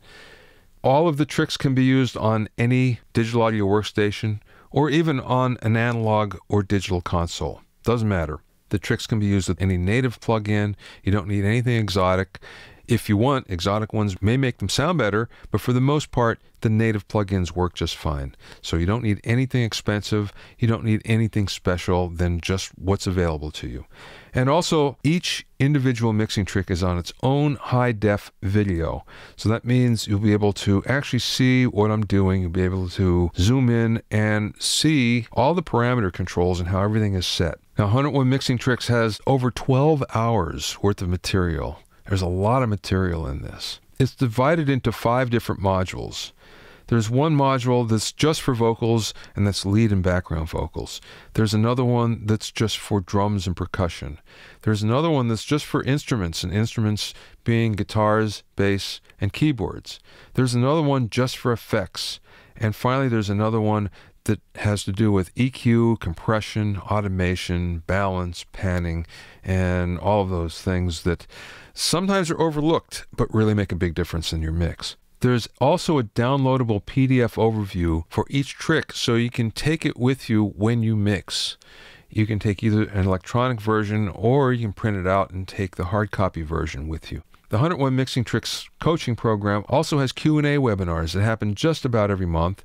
All of the tricks can be used on any digital audio workstation or even on an analog or digital console. Doesn't matter. The tricks can be used with any native plugin. You don't need anything exotic. If you want, exotic ones may make them sound better, but for the most part, the native plugins work just fine. So you don't need anything expensive, you don't need anything special than just what's available to you. And also, each individual mixing trick is on its own high-def video. So that means you'll be able to actually see what I'm doing, you'll be able to zoom in and see all the parameter controls and how everything is set. Now, 101 Mixing Tricks has over 12 hours worth of material. There's a lot of material in this. It's divided into 5 different modules. There's one module that's just for vocals, and that's lead and background vocals. There's another one that's just for drums and percussion. There's another one that's just for instruments, and instruments being guitars, bass, and keyboards. There's another one just for effects. And finally, there's another one that has to do with EQ, compression, automation, balance, panning, and all of those things that sometimes are overlooked, but really make a big difference in your mix. There's also a downloadable PDF overview for each trick, so you can take it with you when you mix. You can take either an electronic version, or you can print it out and take the hard copy version with you. The 101 Mixing Tricks coaching program also has Q&A webinars that happen just about every month,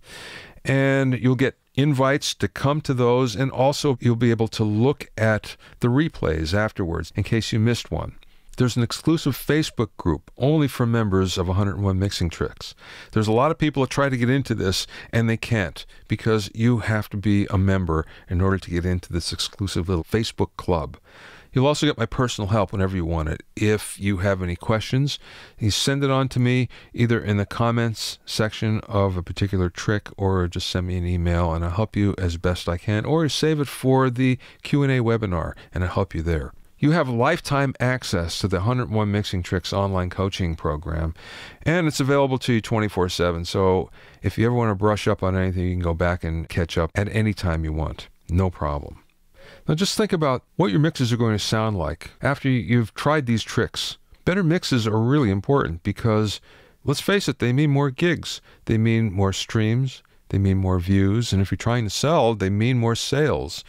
and you'll get invites to come to those, and also you'll be able to look at the replays afterwards in case you missed one. There's an exclusive Facebook group only for members of 101 Mixing Tricks. There's a lot of people that try to get into this, and they can't, because you have to be a member in order to get into this exclusive little Facebook club. You'll also get my personal help whenever you want it. If you have any questions, you send it on to me either in the comments section of a particular trick, or just send me an email and I'll help you as best I can, or save it for the Q&A webinar and I'll help you there. You have lifetime access to the 101 Mixing Tricks online coaching program, and it's available to you 24/7. So if you ever want to brush up on anything, you can go back and catch up at any time you want. No problem. Now just think about what your mixes are going to sound like after you've tried these tricks. Better mixes are really important because, let's face it, they mean more gigs. They mean more streams. They mean more views. And if you're trying to sell, they mean more sales.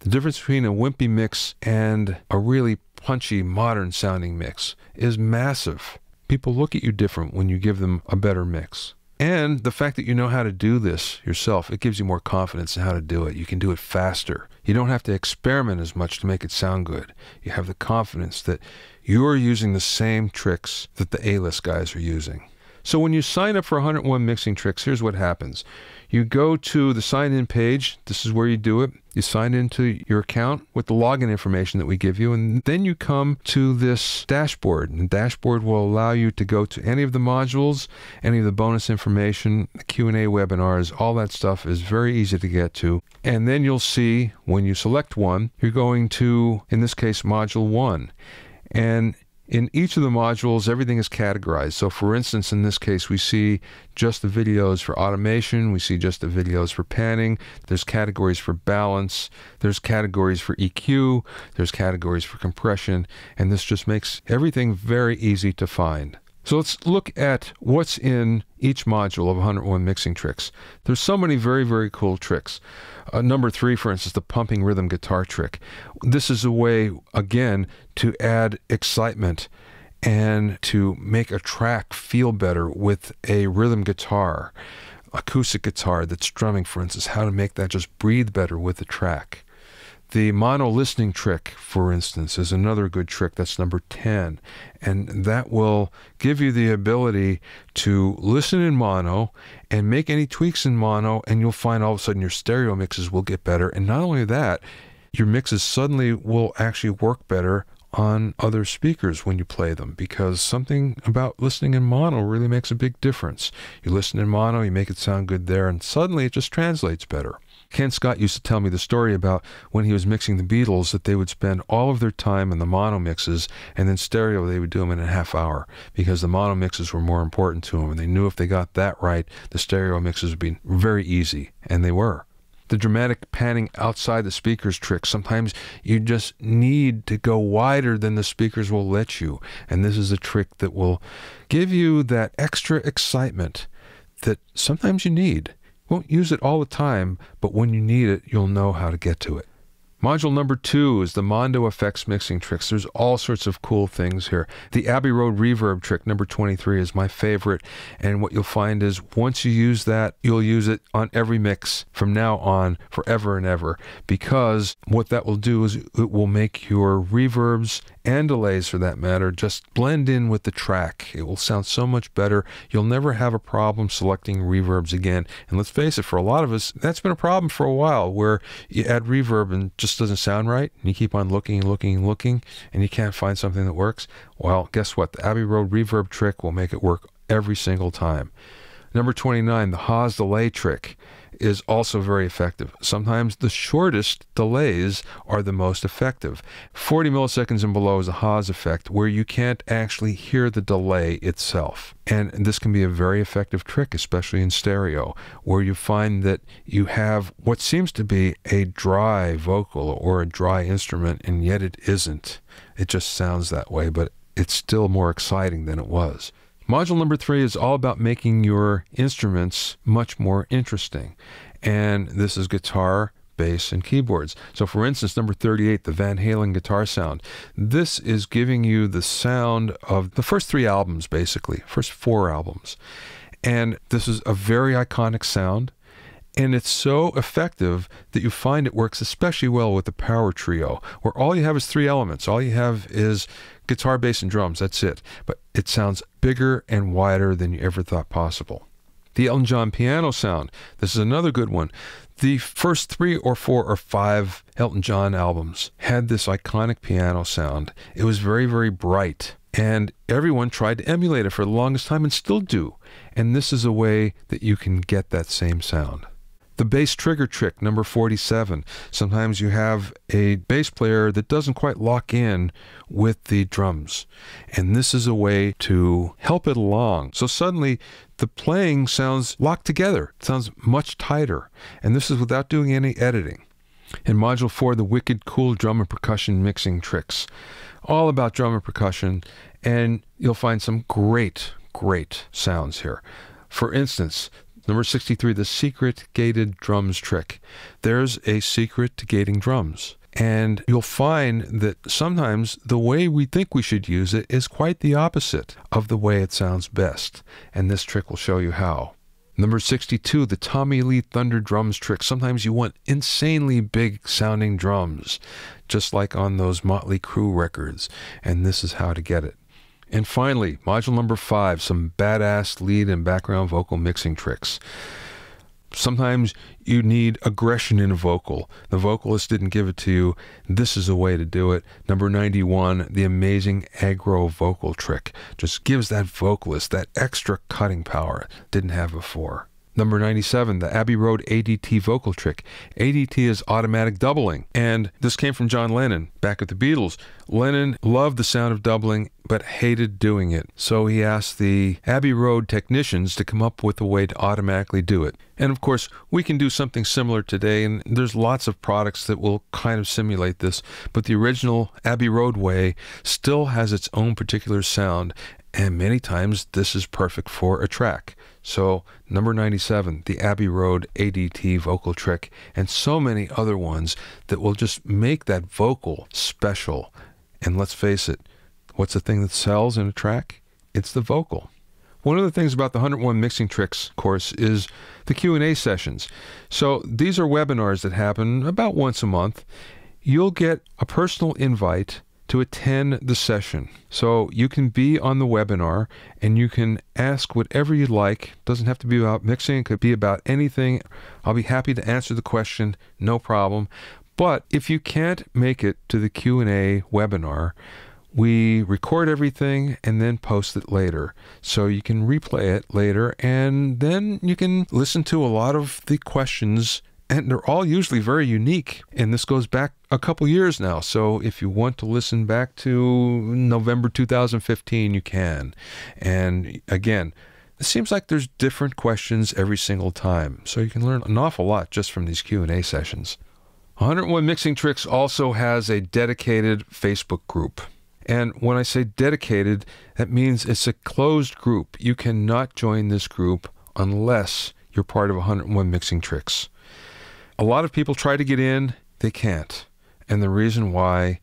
The difference between a wimpy mix and a really punchy, modern-sounding mix is massive. People look at you different when you give them a better mix. And the fact that you know how to do this yourself, it gives you more confidence in how to do it. You can do it faster. You don't have to experiment as much to make it sound good. You have the confidence that you're using the same tricks that the A-list guys are using. So when you sign up for 101 Mixing Tricks, here's what happens. You go to the sign-in page. This is where you do it. You sign into your account with the login information that we give you, and then you come to this dashboard. And the dashboard will allow you to go to any of the modules, any of the bonus information, the Q&A webinars, all that stuff is very easy to get to. And then you'll see when you select one, you're going to, in this case, Module 1. And in each of the modules, everything is categorized. So for instance, in this case, we see just the videos for automation. We see just the videos for panning. There's categories for balance. There's categories for EQ. There's categories for compression. And this just makes everything very easy to find. So let's look at what's in each module of 101 Mixing Tricks. There's so many very, very cool tricks. Number 3, for instance, the pumping rhythm guitar trick. This is a way, again, to add excitement and to make a track feel better with a rhythm guitar, acoustic guitar that's strumming, for instance, how to make that just breathe better with the track. The mono listening trick, for instance, is another good trick. That's number 10. And that will give you the ability to listen in mono and make any tweaks in mono, and you'll find all of a sudden your stereo mixes will get better. And not only that, your mixes suddenly will actually work better on other speakers when you play them, because something about listening in mono really makes a big difference. You listen in mono, you make it sound good there, and suddenly it just translates better. Ken Scott used to tell me the story about when he was mixing the Beatles, that they would spend all of their time in the mono mixes, and then stereo they would do them in a half hour, because the mono mixes were more important to them, and they knew if they got that right, the stereo mixes would be very easy, and they were. The dramatic panning outside the speakers trick. Sometimes you just need to go wider than the speakers will let you, and this is a trick that will give you that extra excitement that sometimes you need. Won't use it all the time, but when you need it, you'll know how to get to it. Module number 2 is the Mondo Effects Mixing Tricks. There's all sorts of cool things here. The Abbey Road Reverb trick, number 23, is my favorite. And what you'll find is once you use that, you'll use it on every mix from now on forever and ever. Because what that will do is it will make your reverbs and delays, for that matter, just blend in with the track. It will sound so much better. You'll never have a problem selecting reverbs again. And let's face it, for a lot of us, that's been a problem for a while, where you add reverb and it just doesn't sound right, and you keep on looking and looking and looking, and you can't find something that works. Well, guess what? The Abbey Road Reverb trick will make it work every single time. Number 29, the Haas delay trick, is also very effective. Sometimes the shortest delays are the most effective. 40 milliseconds and below is a Haas effect, where you can't actually hear the delay itself. And this can be a very effective trick, especially in stereo, where you find that you have what seems to be a dry vocal or a dry instrument, and yet it isn't. It just sounds that way, but it's still more exciting than it was. Module number 3 is all about making your instruments much more interesting. And this is guitar, bass, and keyboards. So for instance, number 38, the Van Halen guitar sound. This is giving you the sound of the first 3 albums, basically, first 4 albums. And this is a very iconic sound, and it's so effective that you find it works especially well with the power trio, where all you have is 3 elements. All you have is guitar, bass, and drums. That's it. But it sounds bigger and wider than you ever thought possible. The Elton John piano sound. This is another good one. The first 3 or 4 or 5 Elton John albums had this iconic piano sound. It was very, very bright, and everyone tried to emulate it for the longest time and still do. And this is a way that you can get that same sound. The bass trigger trick, number 47. Sometimes you have a bass player that doesn't quite lock in with the drums, and this is a way to help it along. So suddenly the playing sounds locked together. It sounds much tighter, and this is without doing any editing. In Module 4, the wicked cool drum and percussion mixing tricks. All about drum and percussion, and you'll find some great, great sounds here. For instance, number 63, the secret gated drums trick. There's a secret to gating drums, and you'll find that sometimes the way we think we should use it is quite the opposite of the way it sounds best, and this trick will show you how. Number 62, the Tommy Lee Thunder drums trick. Sometimes you want insanely big sounding drums, just like on those Motley Crue records, and this is how to get it. And finally, module number 5, some badass lead and background vocal mixing tricks. Sometimes you need aggression in a vocal. The vocalist didn't give it to you. This is a way to do it. Number 91, the amazing aggro vocal trick. Just gives that vocalist that extra cutting power it didn't have before. Number 97, the Abbey Road ADT vocal trick. ADT is automatic doubling, and this came from John Lennon back at the Beatles. Lennon loved the sound of doubling, but hated doing it. So he asked the Abbey Road technicians to come up with a way to automatically do it. And of course, we can do something similar today, and there's lots of products that will kind of simulate this, but the original Abbey Road way still has its own particular sound, and many times this is perfect for a track. So number 97, the Abbey Road ADT vocal trick, and so many other ones that will just make that vocal special. And let's face it, what's the thing that sells in a track? It's the vocal. One of the things about the 101 Mixing Tricks course is the Q&A sessions. So these are webinars that happen about once a month. You'll get a personal invite to attend the session. So you can be on the webinar and you can ask whatever you like. It doesn't have to be about mixing, it could be about anything. I'll be happy to answer the question, no problem. But if you can't make it to the Q&A webinar, we record everything and then post it later. So you can replay it later, and then you can listen to a lot of the questions, and they're all usually very unique. And this goes back a couple years now. So if you want to listen back to November 2015, you can. And again, it seems like there's different questions every single time. So you can learn an awful lot just from these Q&A sessions. 101 Mixing Tricks also has a dedicated Facebook group. And when I say dedicated, that means it's a closed group. You cannot join this group unless you're part of 101 Mixing Tricks. A lot of people try to get in, they can't. And the reason why,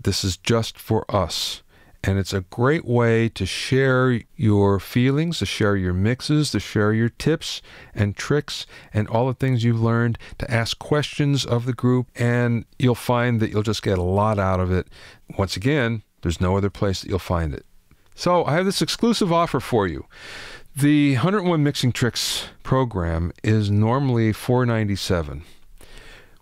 this is just for us. And it's a great way to share your feelings, to share your mixes, to share your tips and tricks and all the things you've learned, to ask questions of the group, and you'll find that you'll just get a lot out of it. Once again, there's no other place that you'll find it. So I have this exclusive offer for you. The 101 Mixing Tricks program is normally $497.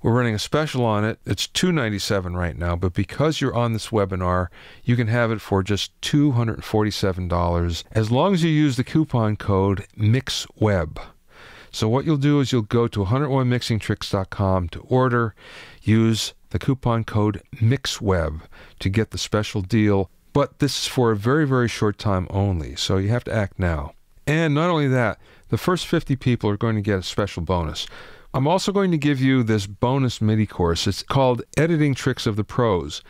We're running a special on it. It's $297 right now, but because you're on this webinar, you can have it for just $247 as long as you use the coupon code MixWeb. So what you'll do is you'll go to 101mixingtricks.com to order, use the coupon code MixWeb to get the special deal, but this is for a very, very short time only, so you have to act now. And not only that, the first 50 people are going to get a special bonus. I'm also going to give you this bonus MIDI course. It's called Editing Tricks of the Pros.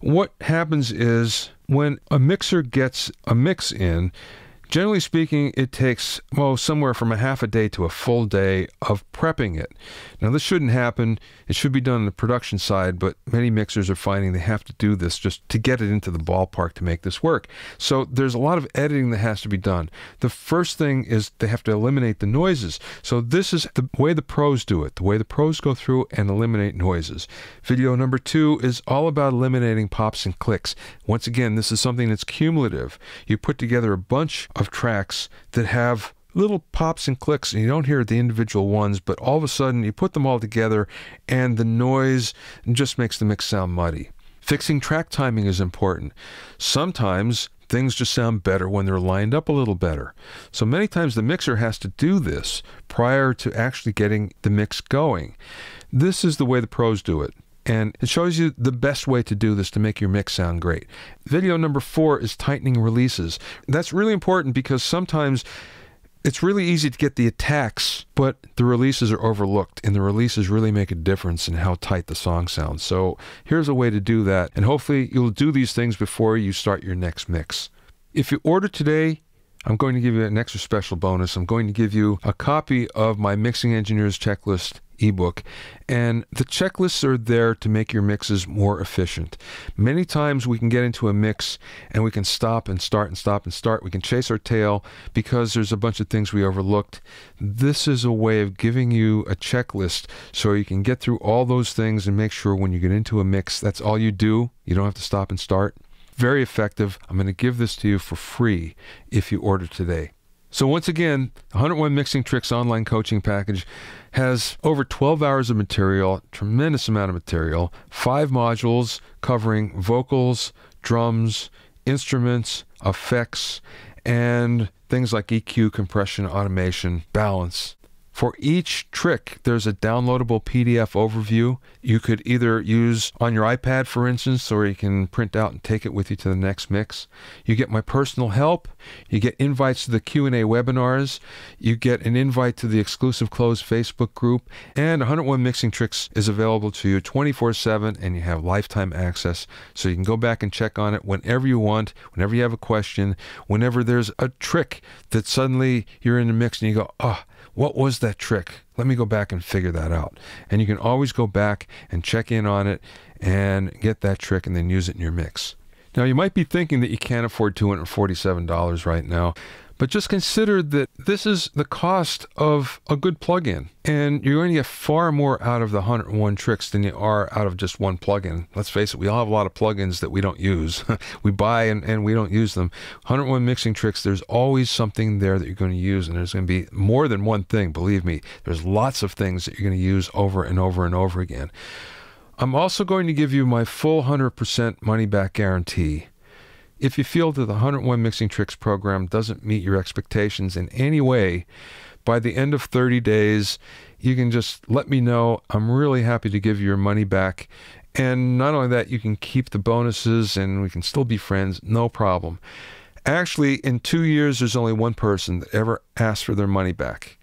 What happens is when a mixer gets a mix in, Generally speaking, it takes, well, somewhere from a half a day to a full day of prepping it. Now, this shouldn't happen. It should be done on the production side, but many mixers are finding they have to do this just to get it into the ballpark to make this work. So there's a lot of editing that has to be done. The first thing is they have to eliminate the noises. So this is the way the pros do it, the way the pros go through and eliminate noises. Video number 2 is all about eliminating pops and clicks. Once again, this is something that's cumulative. You put together a bunch of tracks that have little pops and clicks, and you don't hear the individual ones, but all of a sudden you put them all together and the noise just makes the mix sound muddy. Fixing track timing is important. Sometimes things just sound better when they're lined up a little better. So many times the mixer has to do this prior to actually getting the mix going. This is the way the pros do it, and it shows you the best way to do this to make your mix sound great. Video number 4 is tightening releases. That's really important because sometimes it's really easy to get the attacks, but the releases are overlooked, and the releases really make a difference in how tight the song sounds. So here's a way to do that, and hopefully you'll do these things before you start your next mix. If you order today, I'm going to give you an extra special bonus. I'm going to give you a copy of my Mixing Engineer's Checklist ebook, and the checklists are there to make your mixes more efficient. Many times we can get into a mix and we can stop and start and stop and start. We can chase our tail because there's a bunch of things we overlooked. This is a way of giving you a checklist so you can get through all those things and make sure when you get into a mix, that's all you do. You don't have to stop and start. Very effective. I'm going to give this to you for free if you order today. So once again, the 101 Mixing Tricks online coaching package has over 12 hours of material, tremendous amount of material, 5 modules covering vocals, drums, instruments, effects, and things like EQ, compression, automation, balance. For each trick, there's a downloadable PDF overview you could either use on your iPad, for instance, or you can print out and take it with you to the next mix. You get my personal help. You get invites to the Q&A webinars. You get an invite to the exclusive closed Facebook group. And 101 Mixing Tricks is available to you 24/7, and you have lifetime access. So you can go back and check on it whenever you want, whenever you have a question, whenever there's a trick that suddenly you're in the mix and you go, oh, what was that trick? Let me go back and figure that out. And you can always go back and check in on it and get that trick and then use it in your mix. Now, you might be thinking that you can't afford $247 right now, but just consider that this is the cost of a good plugin, and you're going to get far more out of the 101 tricks than you are out of just one plugin. Let's face it, we all have a lot of plugins that we don't use. We buy and we don't use them. 101 Mixing Tricks, there's always something there that you're going to use, and there's going to be more than one thing, believe me. There's lots of things that you're going to use over and over and over again. I'm also going to give you my full 100% money-back guarantee. If you feel that the 101 Mixing Tricks program doesn't meet your expectations in any way, by the end of 30 days, you can just let me know. I'm really happy to give you your money back. And not only that, you can keep the bonuses and we can still be friends, no problem. Actually, in 2 years, there's only one person that ever asked for their money back.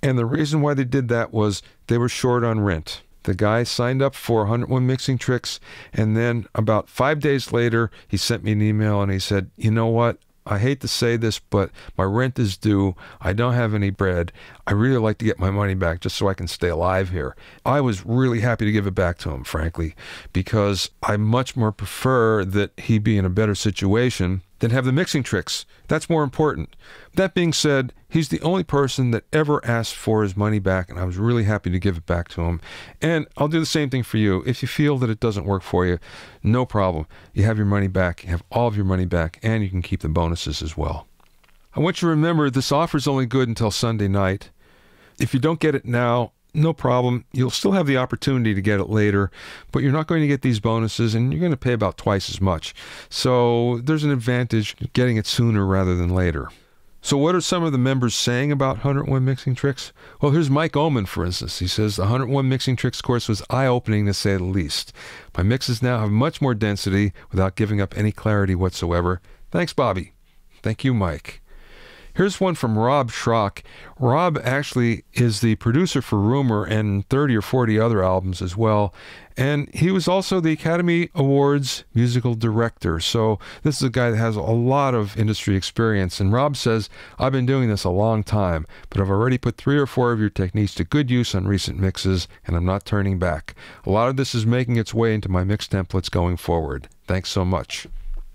And the reason why they did that was they were short on rent. The guy signed up for 101 Mixing Tricks, and then about 5 days later, he sent me an email and he said, you know what, I hate to say this, but my rent is due. I don't have any bread. I really like to get my money back just so I can stay alive here. I was really happy to give it back to him, frankly, because I much more prefer that he be in a better situation than have the mixing tricks. That's more important. That being said, he's the only person that ever asked for his money back, and I was really happy to give it back to him. And I'll do the same thing for you. If you feel that it doesn't work for you, no problem. You have your money back, you have all of your money back, and you can keep the bonuses as well. I want you to remember this offer is only good until Sunday night. If you don't get it now, no problem. You'll still have the opportunity to get it later, but you're not going to get these bonuses, and you're going to pay about twice as much. So there's an advantage to getting it sooner rather than later. So what are some of the members saying about 101 Mixing Tricks? Well, here's Mike Oman, for instance. He says, the 101 Mixing Tricks course was eye-opening, to say the least. My mixes now have much more density without giving up any clarity whatsoever. Thanks, Bobby. Thank you, Mike. Here's one from Rob Schrock. Rob actually is the producer for Rumor and 30 or 40 other albums as well. And he was also the Academy Awards musical director. So this is a guy that has a lot of industry experience. And Rob says, I've been doing this a long time, but I've already put 3 or 4 of your techniques to good use on recent mixes, and I'm not turning back. A lot of this is making its way into my mix templates going forward. Thanks so much.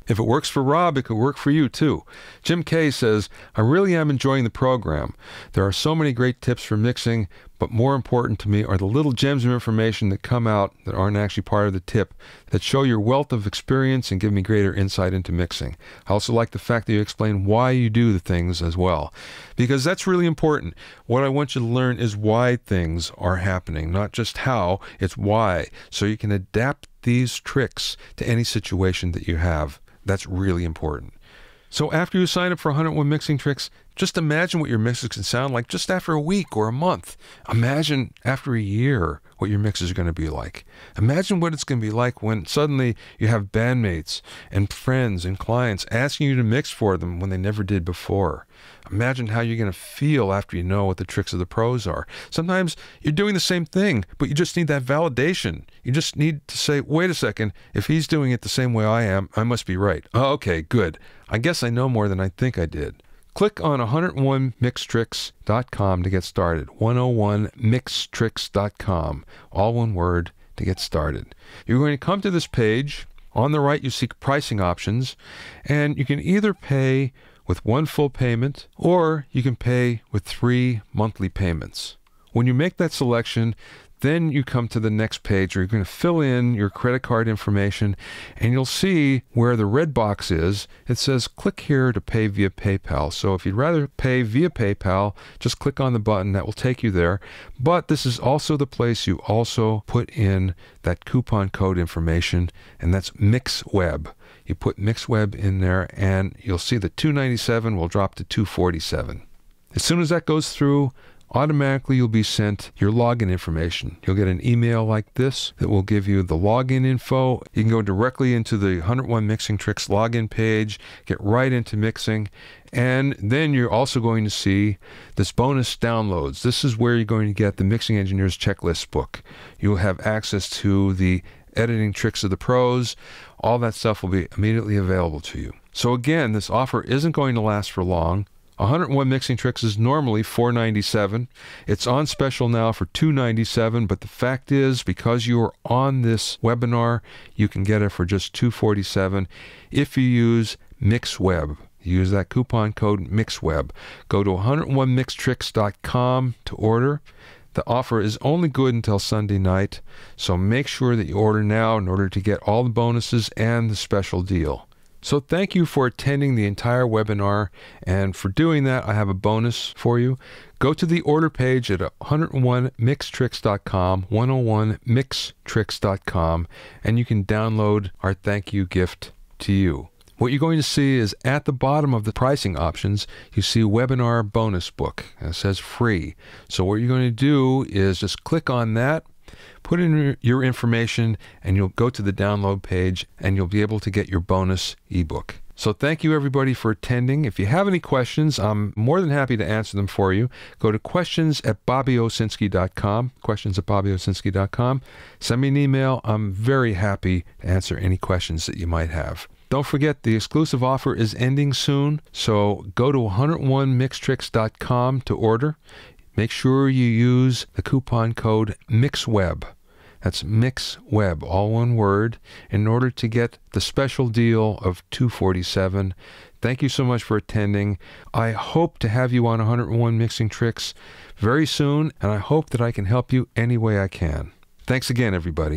If it works for Rob, it could work for you too. Jim Kay says, I really am enjoying the program. There are so many great tips for mixing, but more important to me are the little gems of information that come out that aren't actually part of the tip, that show your wealth of experience and give me greater insight into mixing. I also like the fact that you explain why you do the things as well, because that's really important. What I want you to learn is why things are happening, not just how, it's why, so you can adapt these tricks to any situation that you have. That's really important. So after you sign up for 101 Mixing Tricks, just imagine what your mixes can sound like just after a week or a month. Imagine after a year what your mixes are going to be like. Imagine what it's going to be like when suddenly you have bandmates and friends and clients asking you to mix for them when they never did before. Imagine how you're going to feel after you know what the tricks of the pros are. Sometimes you're doing the same thing, but you just need that validation. You just need to say, wait a second, if he's doing it the same way I am, I must be right. Oh, okay, good. I guess I know more than I think I did. Click on 101mixtricks.com to get started. 101mixtricks.com. All one word to get started. You're going to come to this page. On the right, you see pricing options, and you can either pay with one full payment, or you can pay with 3 monthly payments. When you make that selection, then you come to the next page where you're going to fill in your credit card information, and you'll see where the red box is. It says click here to pay via PayPal. So if you'd rather pay via PayPal, just click on the button. That will take you there. But this is also the place you also put in that coupon code information, and that's MixWeb. You put MixWeb in there, and you'll see the $2.97 will drop to $2.47. As soon as that goes through, automatically you'll be sent your login information. You'll get an email like this that will give you the login info. You can go directly into the 101 Mixing Tricks login page, get right into mixing, and then you're also going to see this bonus downloads. This is where you're going to get the Mixing Engineer's Checklist book. You'll have access to the Editing Tricks of the Pros. All that stuff will be immediately available to you. So again, this offer isn't going to last for long. 101 Mixing Tricks is normally $4.97. It's on special now for $2.97, but the fact is, because you are on this webinar, you can get it for just $2.47 if you use MixWeb. Use that coupon code MixWeb. Go to 101mixtricks.com to order. The offer is only good until Sunday night, so make sure that you order now in order to get all the bonuses and the special deal. So thank you for attending the entire webinar, and for doing that, I have a bonus for you. Go to the order page at 101mixtricks.com, 101mixtricks.com, and you can download our thank you gift to you. What you're going to see is at the bottom of the pricing options, you see Webinar Bonus Book, and it says free. So what you're going to do is just click on that, put in your information, and you'll go to the download page, and you'll be able to get your bonus ebook. So thank you everybody for attending. If you have any questions, I'm more than happy to answer them for you. Go to questions@bobbyosinski.com, questions@bobbyosinski.com. Send me an email. I'm very happy to answer any questions that you might have. Don't forget, the exclusive offer is ending soon, so go to 101mixtricks.com to order. Make sure you use the coupon code MixWeb. That's MixWeb, all one word, in order to get the special deal of $2.47. Thank you so much for attending. I hope to have you on 101 Mixing Tricks very soon, and I hope that I can help you any way I can. Thanks again, everybody.